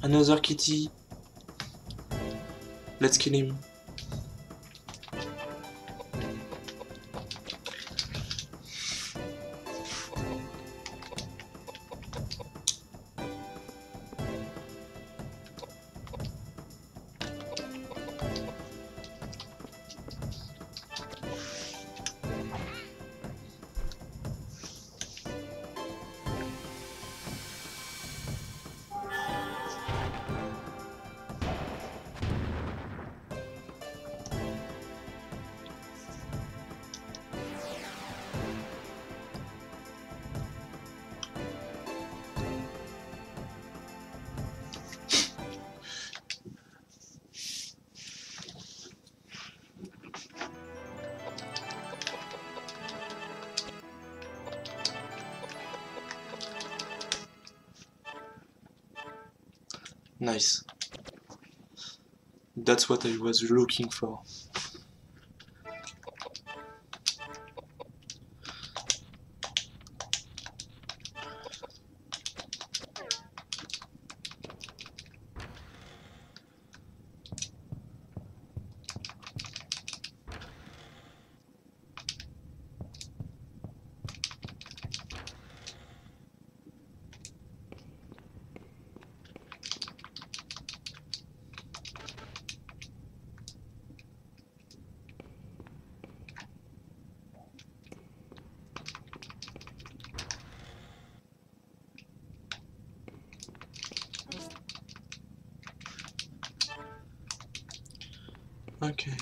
Another kitty. Let's kill him. Nice. That's what I was looking for. Okay.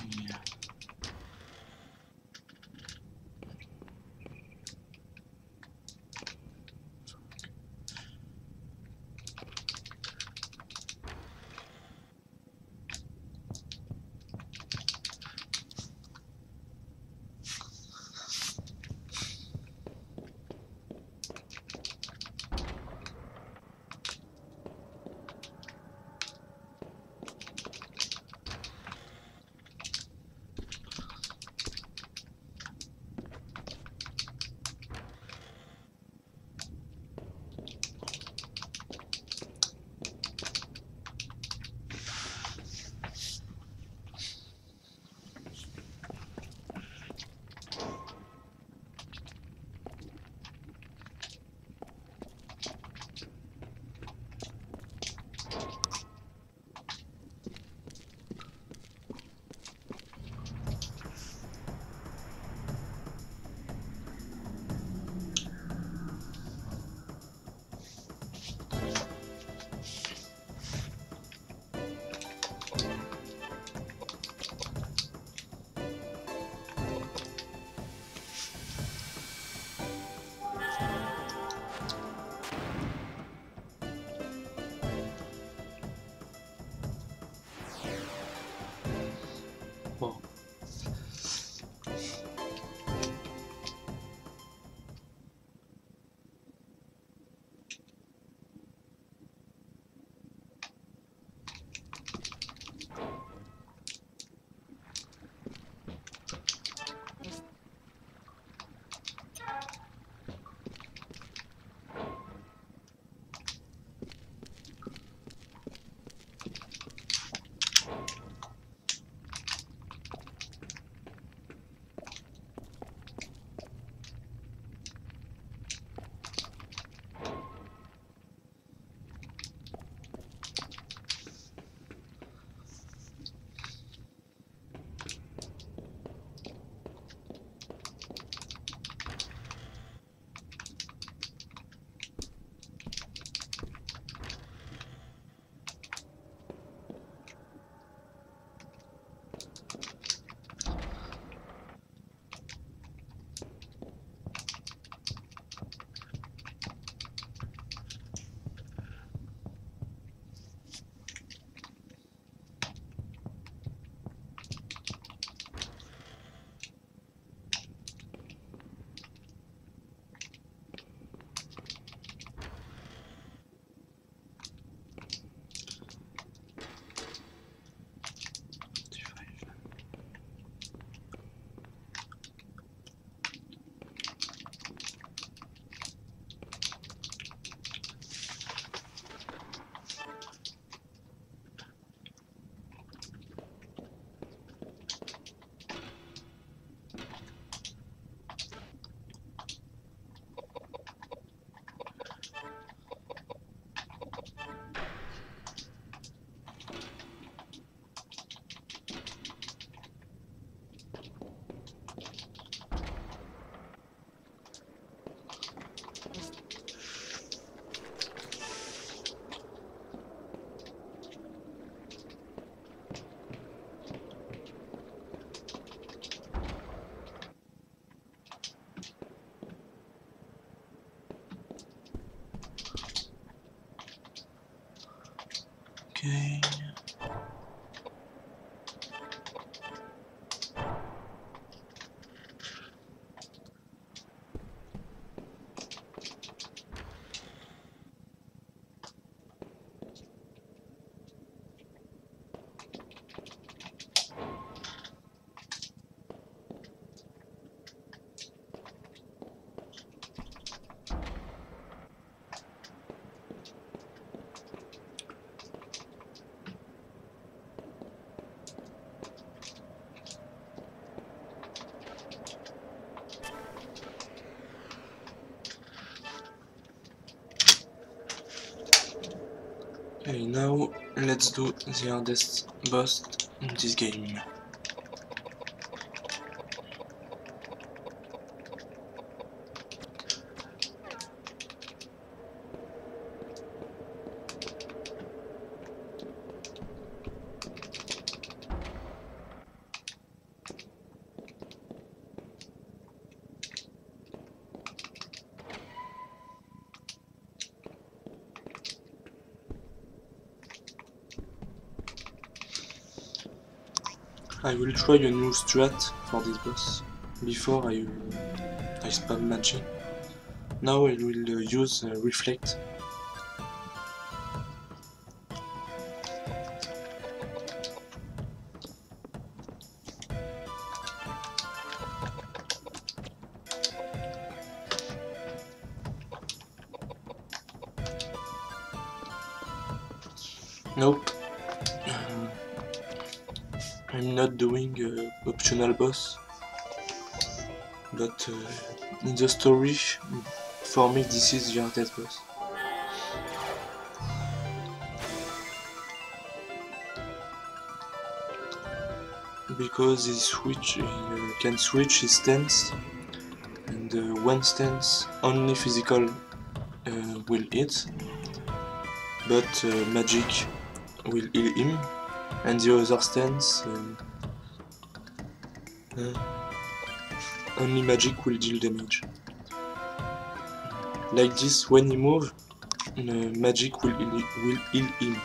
Okay. Okay, now let's do the hardest boss in this game. I will try a new strat for this boss before I spam magic. Now I will use reflect. Nope. I'm not doing optional boss, but in the story, for me this is the hardest boss. Because he can switch his stance, and one stance only physical will hit, but magic will heal him. And the other stance, only magic will deal damage. Like this, when he moves, magic will heal him.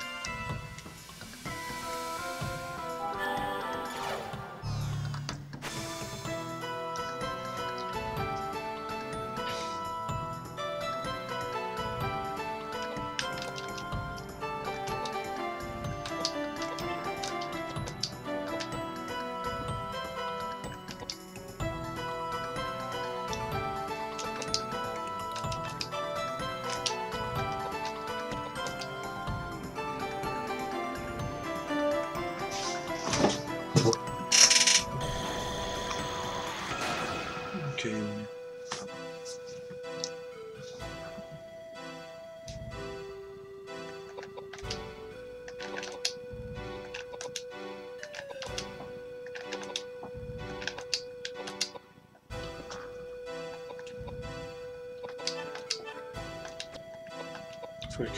Okay. Frick.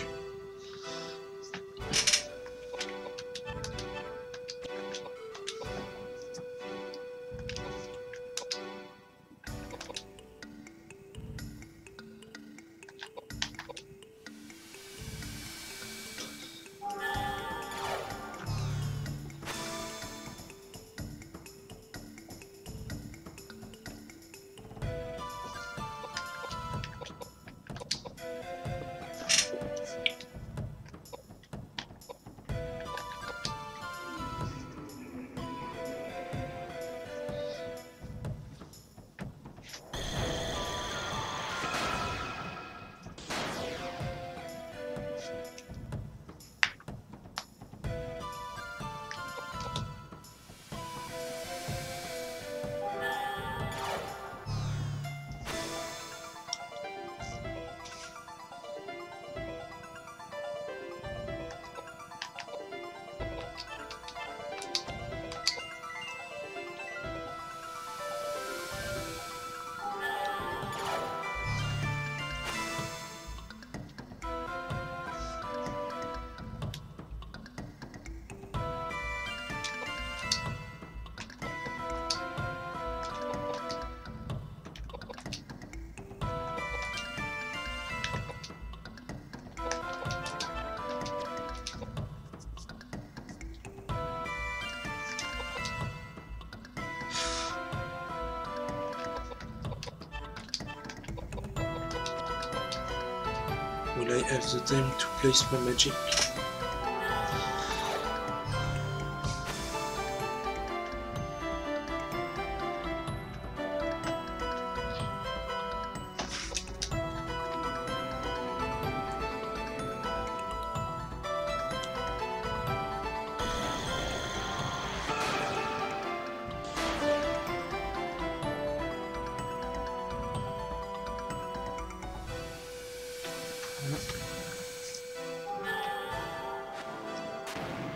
will I have the time to place my magic?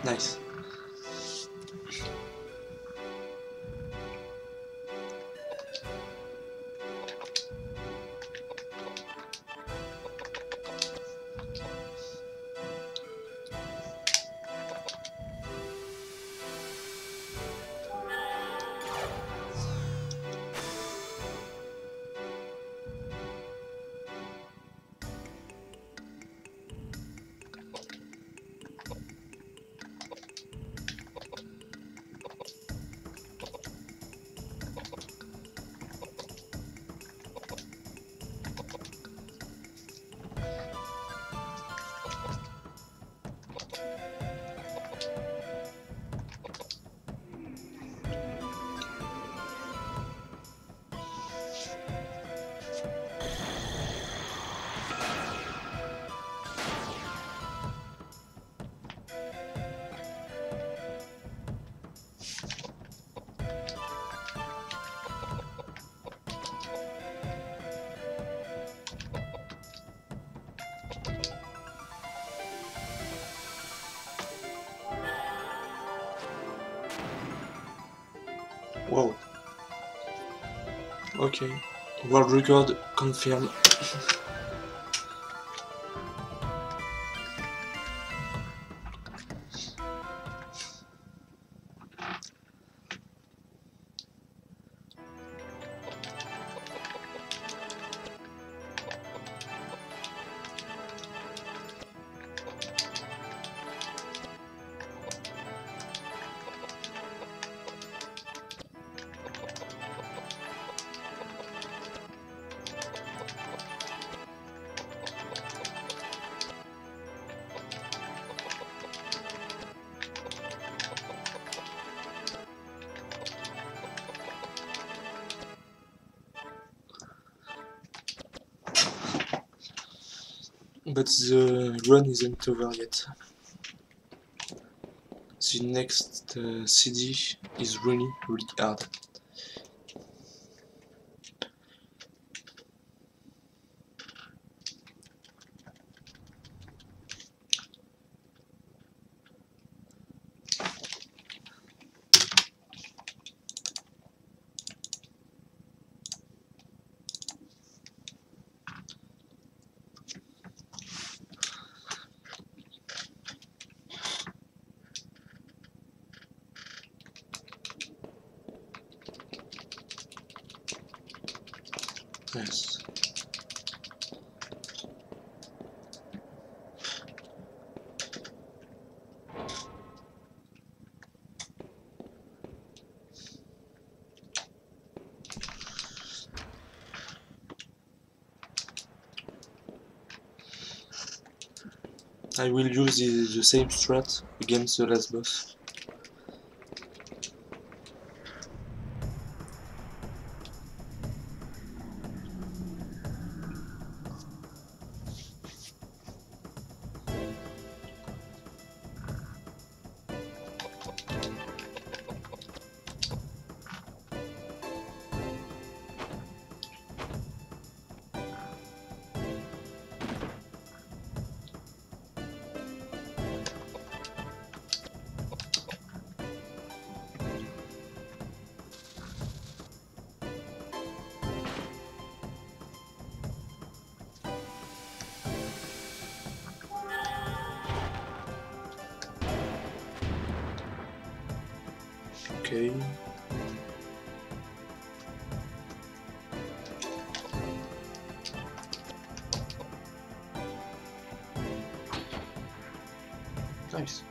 Nice. Wow. Okay. World record confirmed. But the run isn't over yet. The next CD is really, really hard. Yes. I will use the same strat against the last boss. Okay. Nice.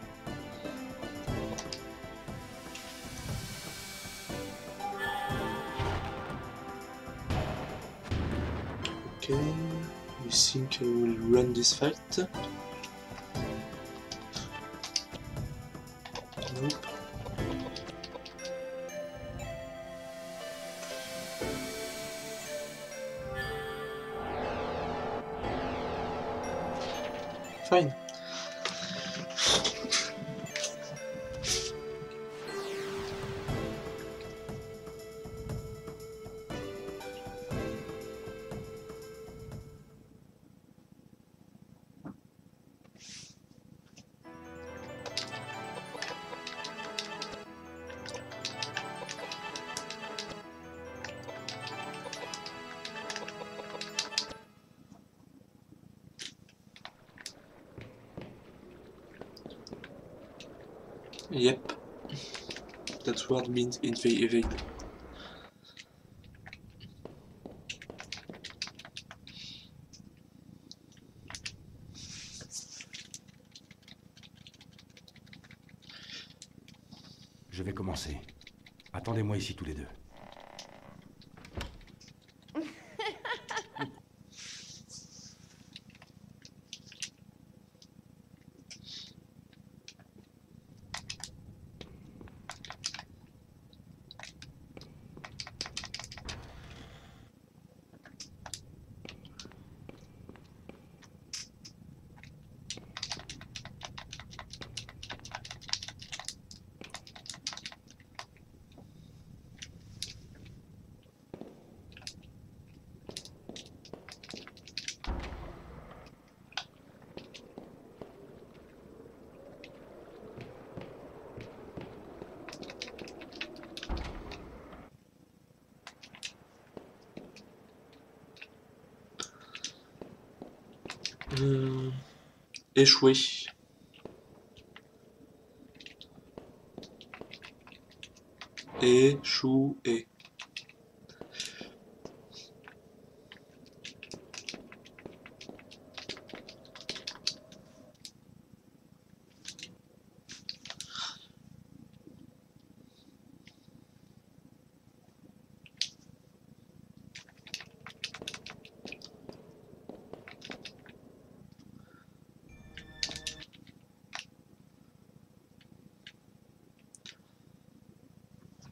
Okay. You think I will run this fight? Nope. Fine. Yep, that word means invade. Je vais commencer. Attendez-moi ici tous les deux. Échoué. Échoué.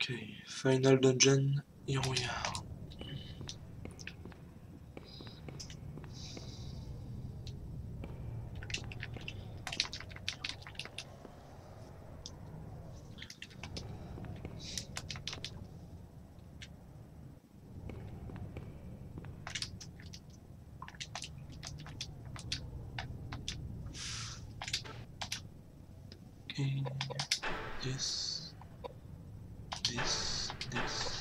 Okay, final dungeon, here we are. Okay, yes. This. That's...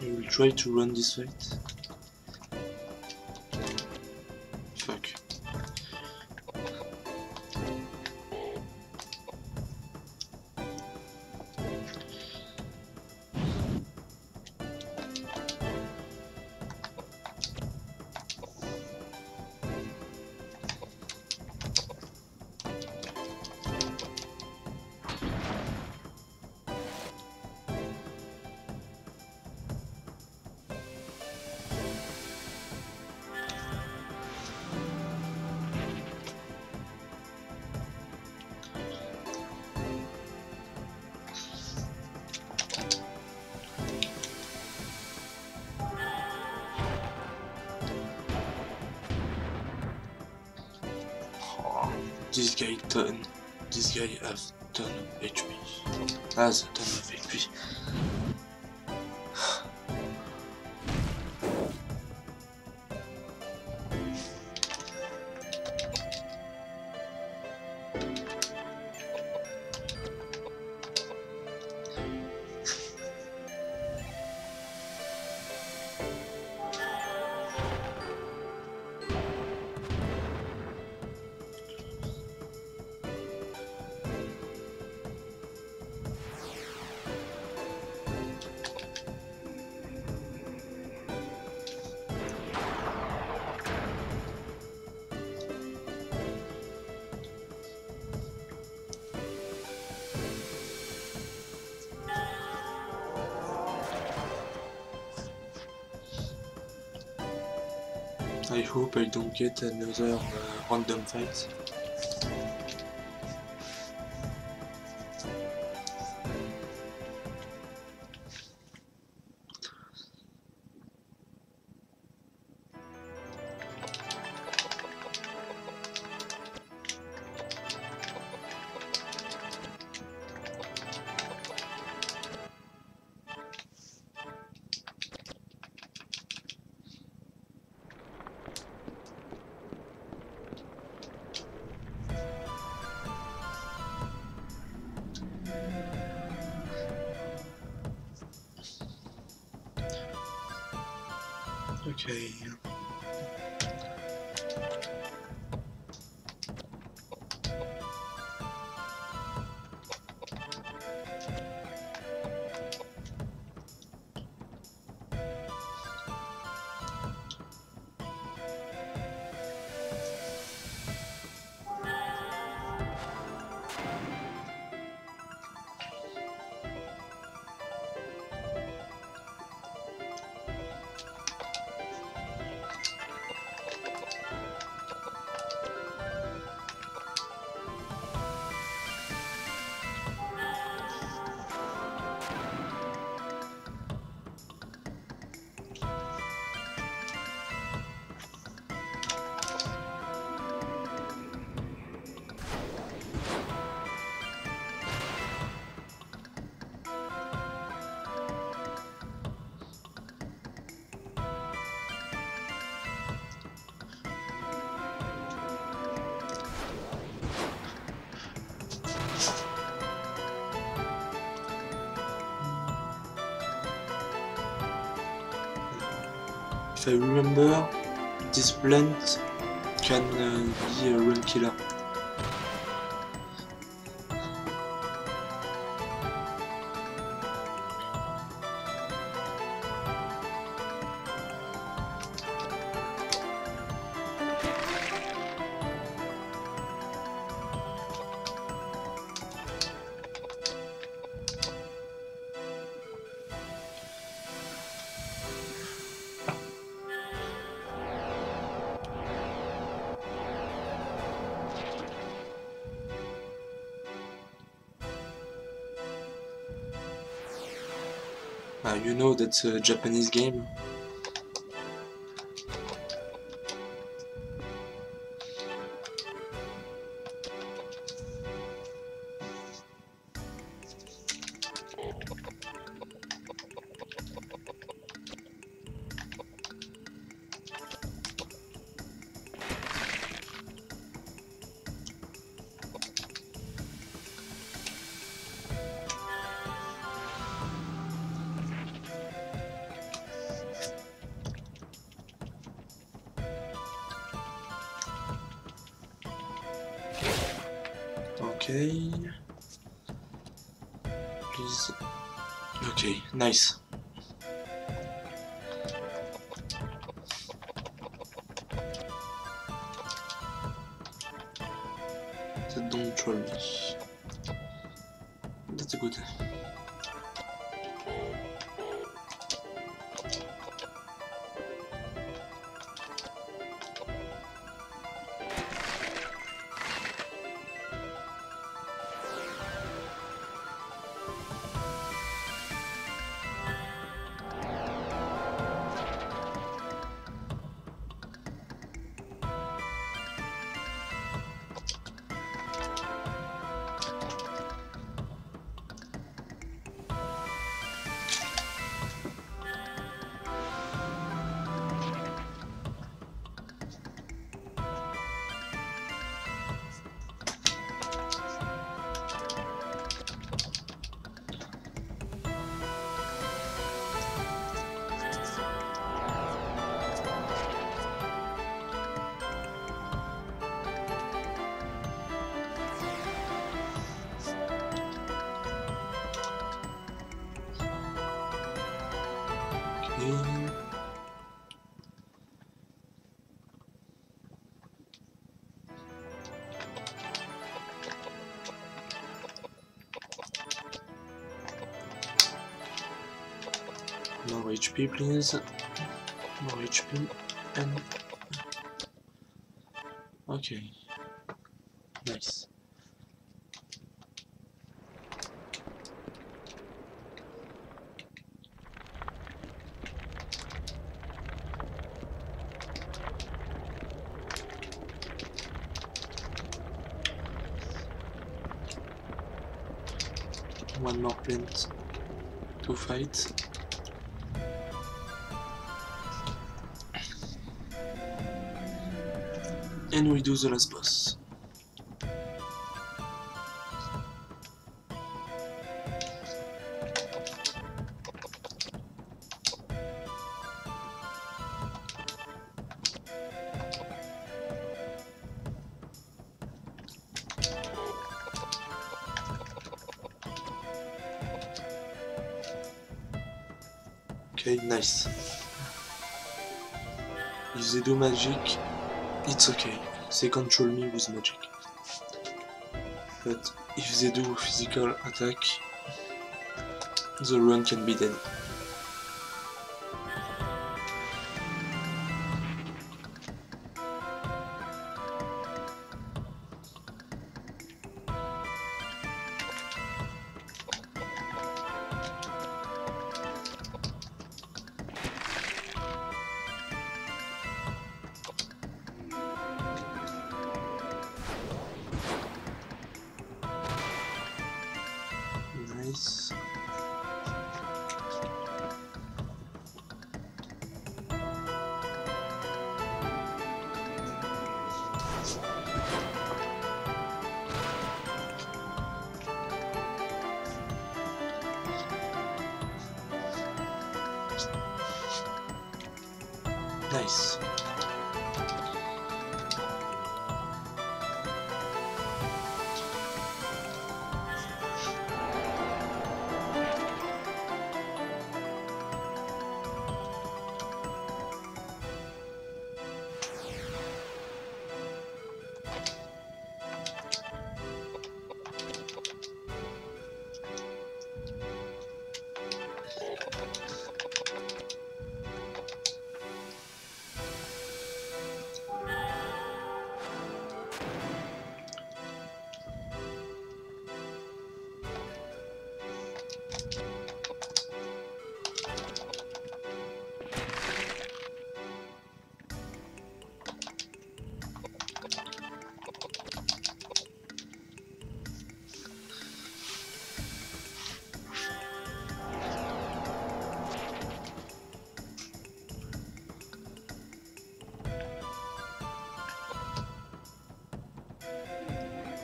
I will try to run this fight. This guy turn. This guy has a ton of HP. Has a ton of HP. I hope I don't get another random fight. Okay. If I remember, this plant can be a real killer. You know that's a Japanese game. Okay. Please. Okay, nice. That don't troll me. That's good. HP please. No HP. And okay. Nice. One more plant to fight. And we do the last boss. Okay, nice. If they do magic, it's okay. They control me with magic. But if they do physical attack, the run can be dead. Nice.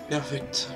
Perfect.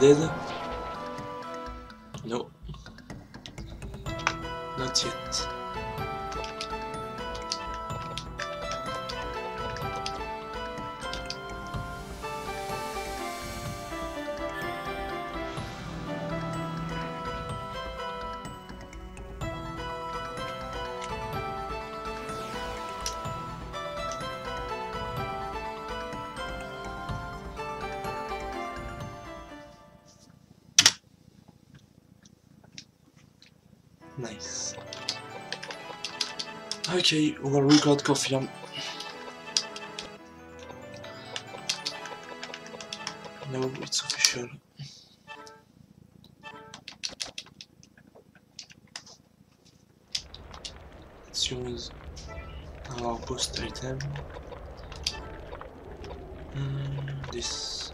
Dead? No, not yet. Nice. Okay, we'll record coffee. that would be super sure. Let's use our boost item. This.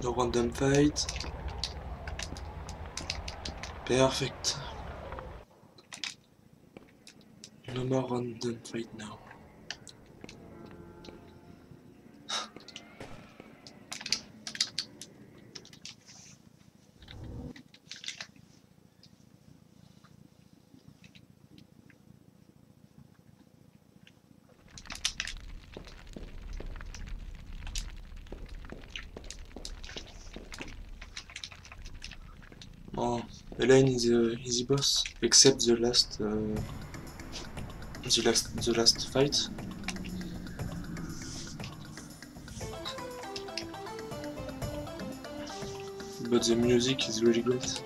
No random fight. Perfect. No more random fight now. Oh, Elaine is an easy boss, except the last fight. But the music is really great.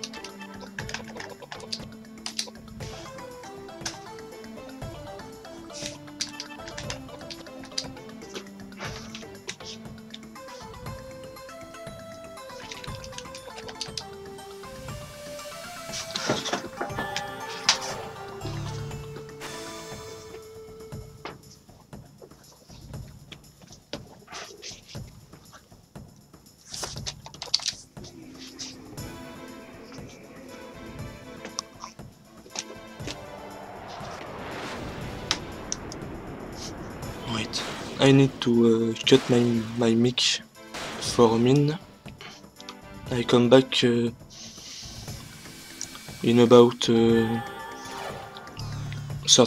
I need to cut my mic for a minute. I come back in about 30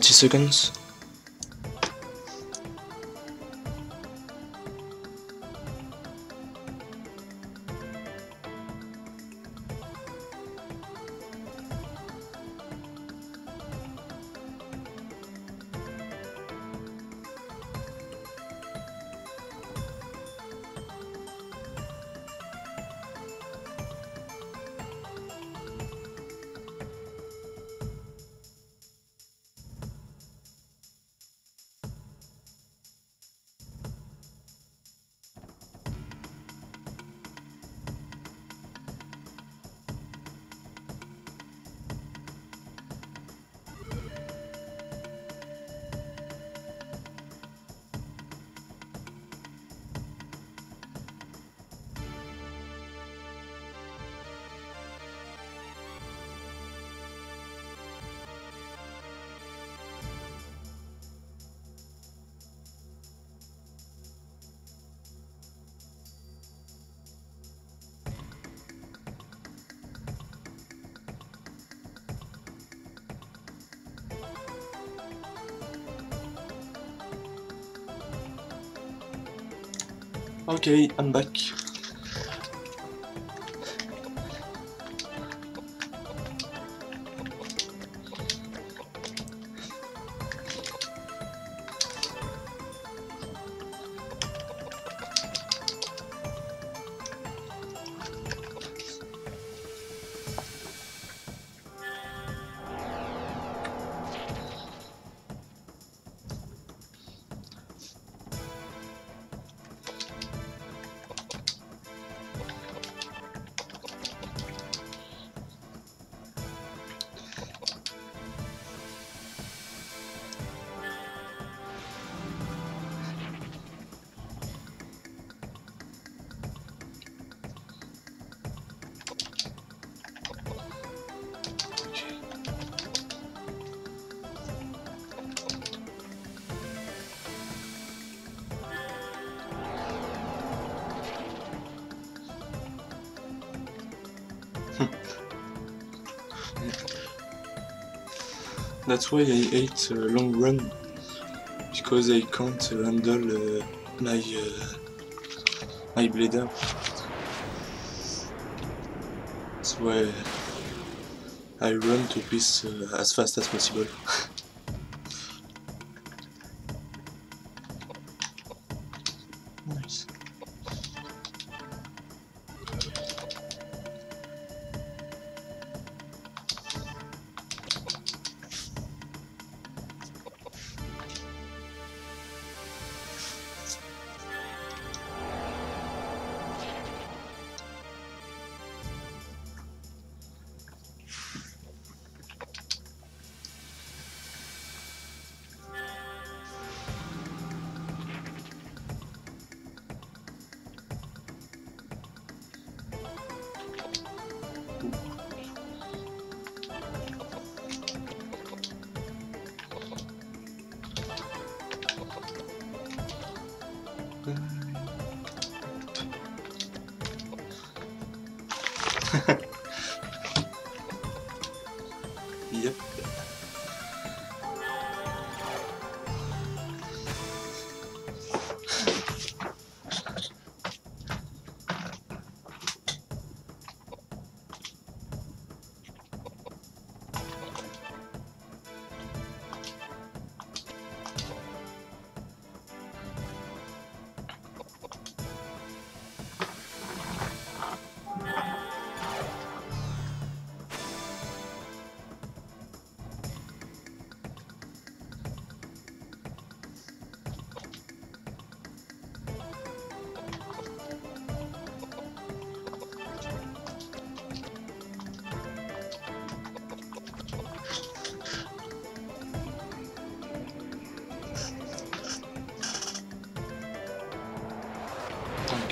seconds. Okay, I'm back. That's why I hate long run, because I can't handle I bleed up. That's why I run to peace as fast as possible. Nice.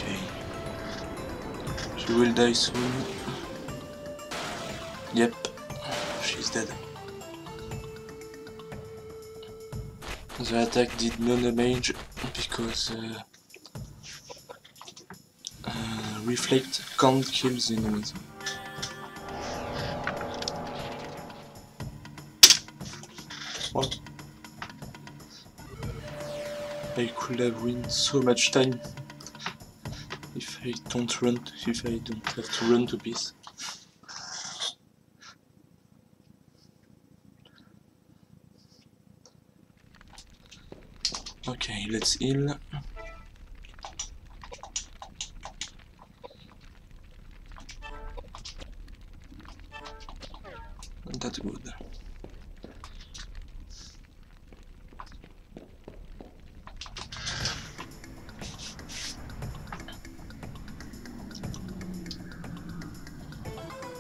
Yep. She will die soon. Yep, she's dead. The attack did no damage because reflect can't kill the enemies. What? I could have win so much time. If I don't have to run to peace. Okay, let's heal. That's good.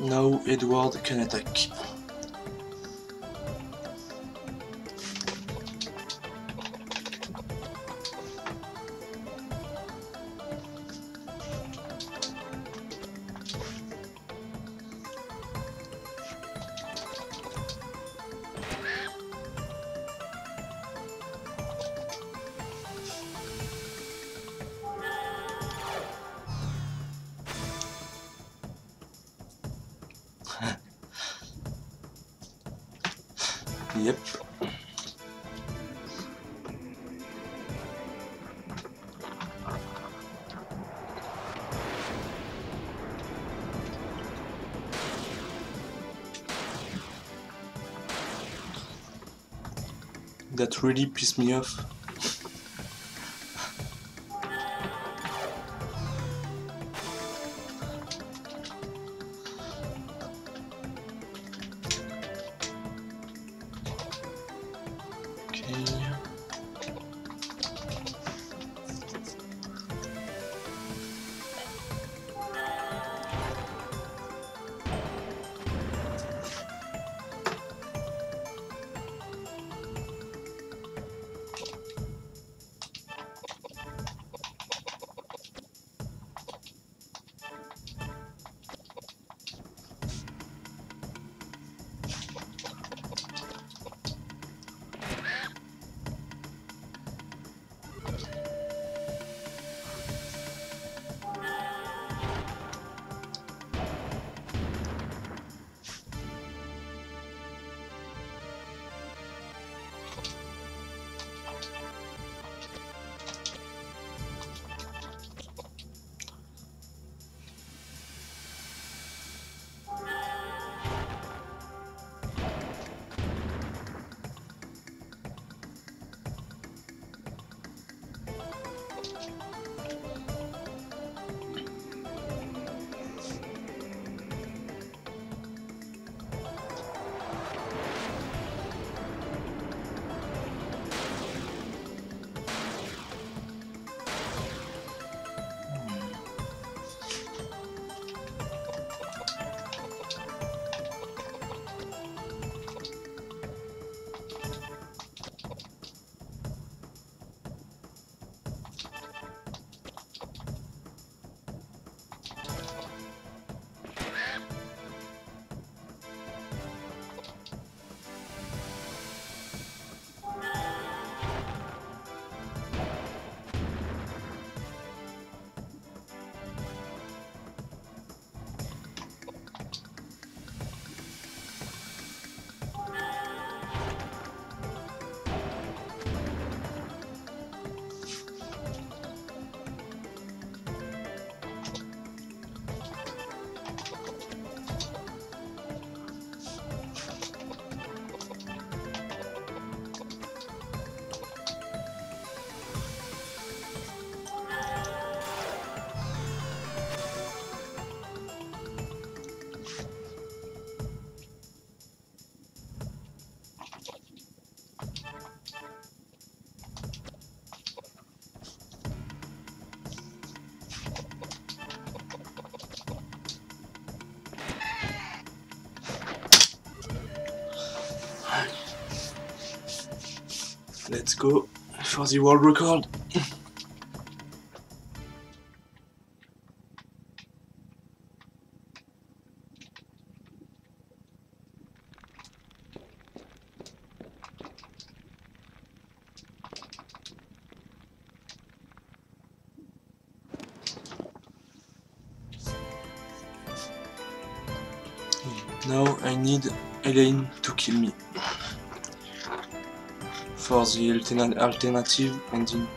Now Edward can attack. Yep. That really pissed me off. Let's go for the world record. Now I need Elaine to kill me. For the alternative ending.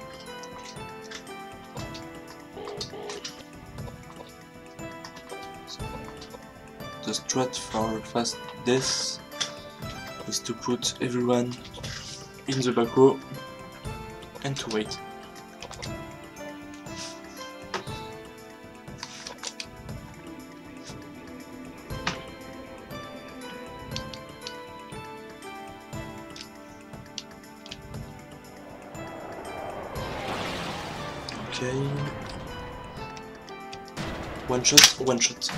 The strat for fast death is to put everyone in the back row and to wait. Okay. One shot, one shot.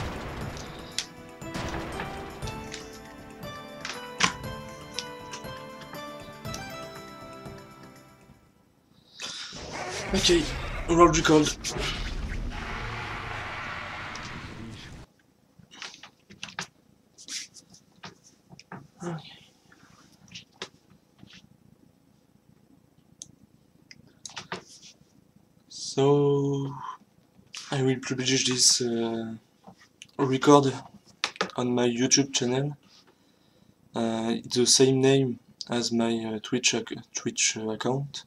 Okay, road recalled. Okay. So I will publish this record on my YouTube channel. It's the same name as my Twitch account.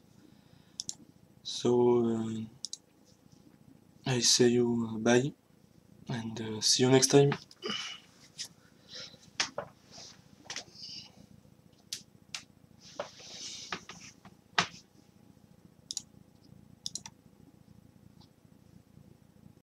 So I say you bye and see you next time.